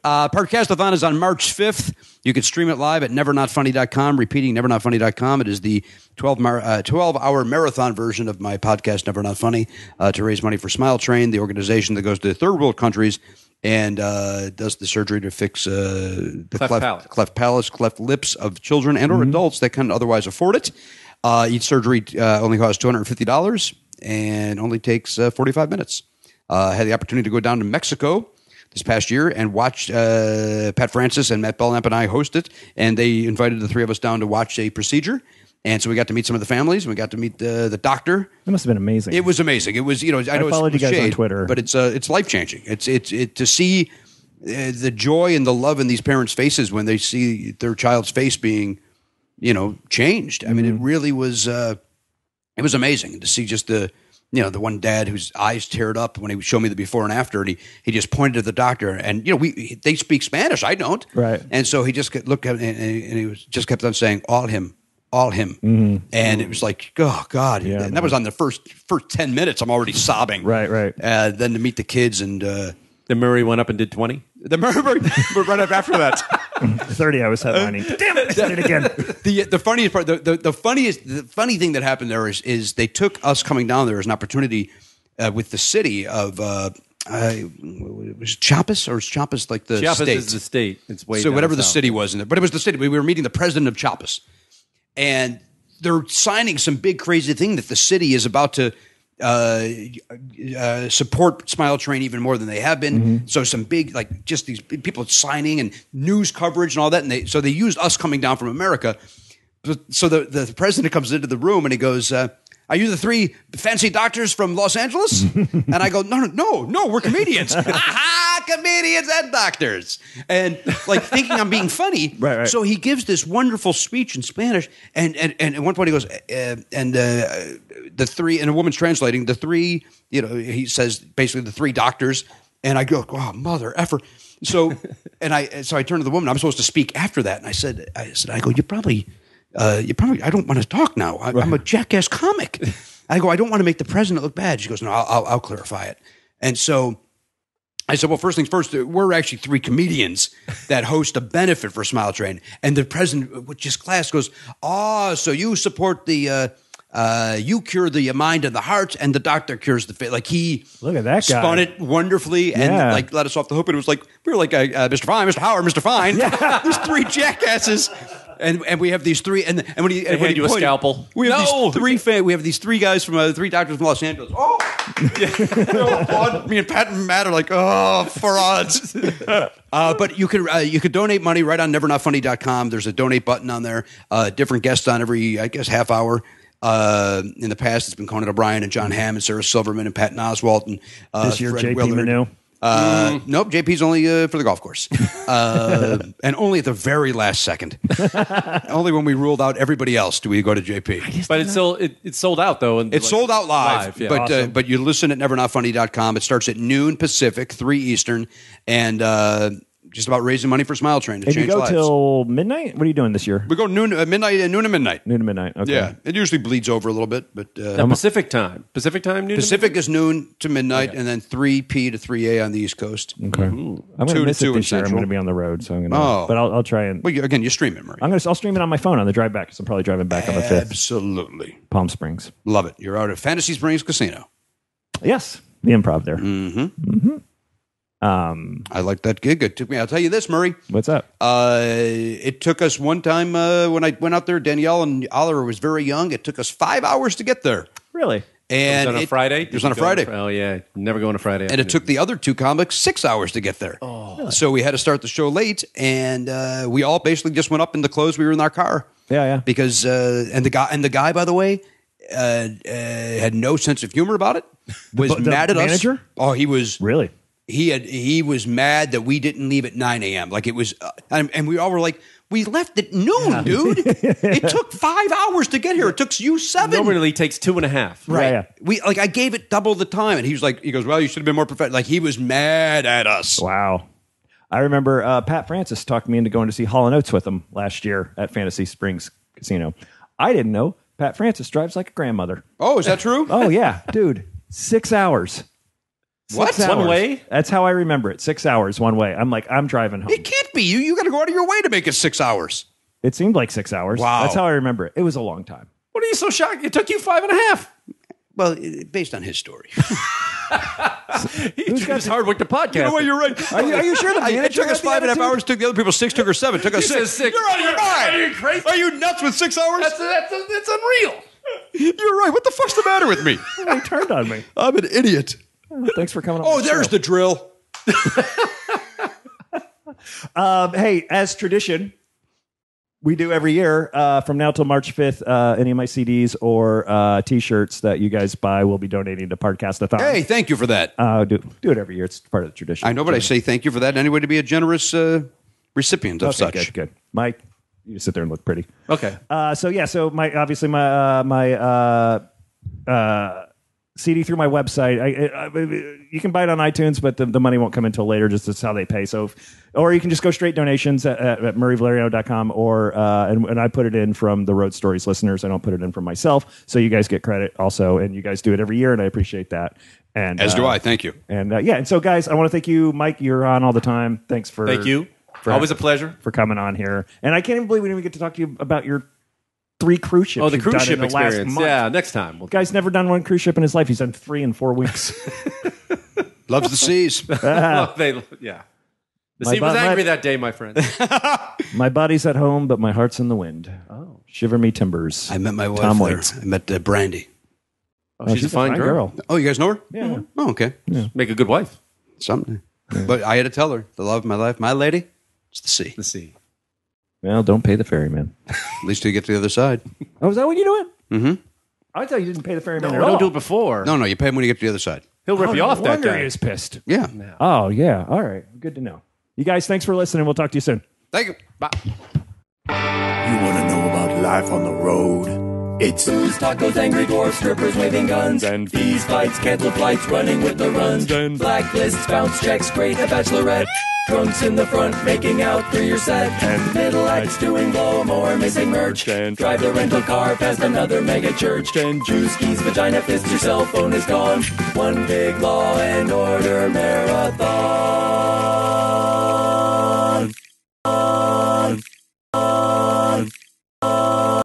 Pardcastathon is on March 5th. You can stream it live at nevernotfunny.com, repeating nevernotfunny.com. It is the 12-hour marathon version of my podcast, Never Not Funny, to raise money for Smile Train, the organization that goes to third world countries and does the surgery to fix the cleft lips of children and or adults that can otherwise afford it. Each surgery only costs $250. And only takes 45 minutes. I had the opportunity to go down to Mexico this past year and watch Pat Francis and Matt Belknap and I host it. And they invited the three of us down to watch a procedure. And so we got to meet some of the families. And we got to meet the doctor. That must have been amazing. It was amazing. It was, I know followed it's you guys shade, on Twitter, but it's life changing. It's to see the joy and the love in these parents' faces when they see their child's face being, changed. I mean, it really was. It was amazing to see just the one dad whose eyes teared up when he would show me the before and after, and he just pointed at the doctor, and they speak Spanish, I don't, right? And so he just looked at, and he was just kept on saying, all him, and it was like, oh God, yeah, and that was on the first 10 minutes. I'm already sobbing, right. Then to meet the kids, and the Murray went up and did 20. The Murray right up after that. 30, I was headlining. Damn it, I said it again. The funniest part, the funny thing that happened there is they took us coming down there as an opportunity with the city of was Chiapas, or is Chiapas like the Chiapas state? Chiapas is the state. It's way so whatever south. The city was in there, but it was the city. We were meeting the president of Chiapas, and they're signing some big crazy thing that the city is about to support Smile Train even more than they have been. So some big, like just these big people signing and news coverage and all that. And so they used us coming down from America. So the president comes into the room and he goes, are you the three fancy doctors from Los Angeles? And I go, no, we're comedians. Aha, comedians and doctors. And like thinking I'm being funny. Right. So he gives this wonderful speech in Spanish. And at one point he goes, the three, and a woman's translating, the three, he says basically the three doctors. And I go, oh, mother effer. So I turned to the woman. I'm supposed to speak after that. And I go, you probably, I don't want to talk now. I'm a jackass comic. I go, I don't want to make the president look bad. She goes, no, I'll clarify it. And so I said, well, first things first, we're actually three comedians that host a benefit for Smile Train. And the president, with his class, goes, so you support the, you cure the mind and the heart, and the doctor cures the face. Like he look at that spun guy. It wonderfully and like let us off the hook. And it was like, we were like, Mr. Fine, Mr. Howard, Mr. Fine. Yeah. There's three jackasses. And we have these three, and when he do a scalpel, we have these three guys from three doctors from Los Angeles. Oh, Me and Pat and Matt are like, oh, frauds. But you could donate money right on nevernotfunny.com. There's a donate button on there. Different guests on every, I guess, half hour. In the past, it's been Conan O'Brien and John Hamm and Sarah Silverman and Patton Oswalt. And, this year, Fred JP Willard. Manu. Nope, JP's only for the golf course. And only at the very last second. Only when we ruled out everybody else do we go to JP. But it's sold out, though. And it's like, sold out live. Yeah. But awesome. But you listen at nevernotfunny.com. It starts at noon Pacific, 3 Eastern, and just about raising money for Smile Train to change lives. And you go till midnight? What are you doing this year? We go noon to midnight. Noon to midnight, okay. Yeah, it usually bleeds over a little bit. But Pacific time, noon Pacific to is noon to midnight, yeah. And then 3 P to 3 A on the East Coast. Okay. Ooh. I'm going to miss it this year. I'm going to be on the road, so I'm going to... Oh. But I'll try and... Well, again, you stream it, Murray. I'll stream it on my phone on the drive back, because I'm probably driving back on the 5th. Absolutely. Palm Springs. Love it. You're out at Fantasy Springs Casino. Yes, the improv there. Mm-hmm. Mm-hmm. I like that gig. It took me. I'll tell you this, Murray. What's up? It took us one time when I went out there. Danielle and Oliver was very young. It took us 5 hours to get there. Really? And it was on a Friday. It was on a Friday. Oh yeah, never going on a Friday. And it took the other two comics 6 hours to get there. Oh. Really? So we had to start the show late, and we all basically just went up in the clothes we were in our car. Yeah, yeah. Because and the guy, by the way, had no sense of humor about it. Was mad at manager? Us. Oh, he was really. He was mad that we didn't leave at 9 a.m. Like it was, and we all were like, we left at noon, yeah. Dude. It took 5 hours to get here. It took you 7. Normally takes 2.5. Right. Yeah, yeah. I gave it double the time, and he goes, well, you should have been more professional. Like he was mad at us. Wow. I remember Pat Francis talked me into going to see Hall & Oates with him last year at Fantasy Springs Casino. I didn't know Pat Francis drives like a grandmother. Oh, is that true? Oh yeah, dude. 6 hours. What? One way? That's how I remember it. 6 hours, one way. I'm like, I'm driving home. It can't be. You got to go out of your way to make it 6 hours. It seemed like 6 hours. Wow. That's how I remember it. It was a long time. What are you so shocked? It took you 5.5. Well, based on his story. He Chris Hardwick the podcast. You know what? You're right. Are you sure? It took us 5.5 hours. Took the other people 6. Took her 7. Took us 6. You're out of your mind. Are you crazy? Are you nuts with 6 hours? That's unreal. You're right. What the fuck's the matter with me? He turned on me. I'm an idiot. Thanks for coming on. Oh, there's the drill. Hey, as tradition, we do every year from now till March 5th, any of my CDs or T-shirts that you guys buy will be donating to Pardcastathon. Hey, thank you for that. Do it every year. It's part of the tradition. I know, but I say thank you for that. Anyway, to be a generous recipient of such. Good. Mike, you sit there and look pretty. Okay. So my CD through my website. You can buy it on iTunes, but the money won't come until later. Just that's how they pay. Or you can just go straight donations at murrayvaleriano.com and I put it in from the Road Stories listeners. I don't put it in from myself. So you guys get credit also, and you guys do it every year, and I appreciate that. And as do I. Thank you. And and so guys, I want to thank you, Mike. You're on all the time. Thanks for thank you. Always a pleasure for coming on here. And I can't even believe we didn't even get to talk to you about your 3 cruise ships. Oh, the cruise ship experience. Yeah, next time. The guy's never done one cruise ship in his life. He's done 3 in 4 weeks. Loves the seas. Yeah. The sea was angry that day, my friend. My body's at home, but my heart's in the wind. Oh, shiver me timbers. I met my wife Tom there. I met Brandy. Oh, she's a fine girl. Oh, you guys know her? Yeah. Mm-hmm. Oh, okay. Yeah. Make a good wife. Something. Yeah. But I had to tell her, the love of my life, my lady, it's the sea. The sea. Well, don't pay the ferryman. At least you get to the other side. Oh, is that when you do it? Mm-hmm. I thought you didn't pay the ferryman at all. Don't do it before. No, you pay him when you get to the other side. He'll rip you off that guy. He is pissed. Yeah. No. Oh, yeah. All right. Good to know. You guys, thanks for listening. We'll talk to you soon. Thank you. Bye. You want to know about life on the road? It's booze, tacos, angry dwarfs, strippers waving guns, and fees, fights, canceled flights, running with the runs, and blacklists, bounce checks, great, a bachelorette. Trunks in the front, making out through your set. And middle acts doing blow, more missing merch. And drive the rental car past another mega church. And juice, keys, vagina, fist, your cell phone is gone. One big Law and Order marathon.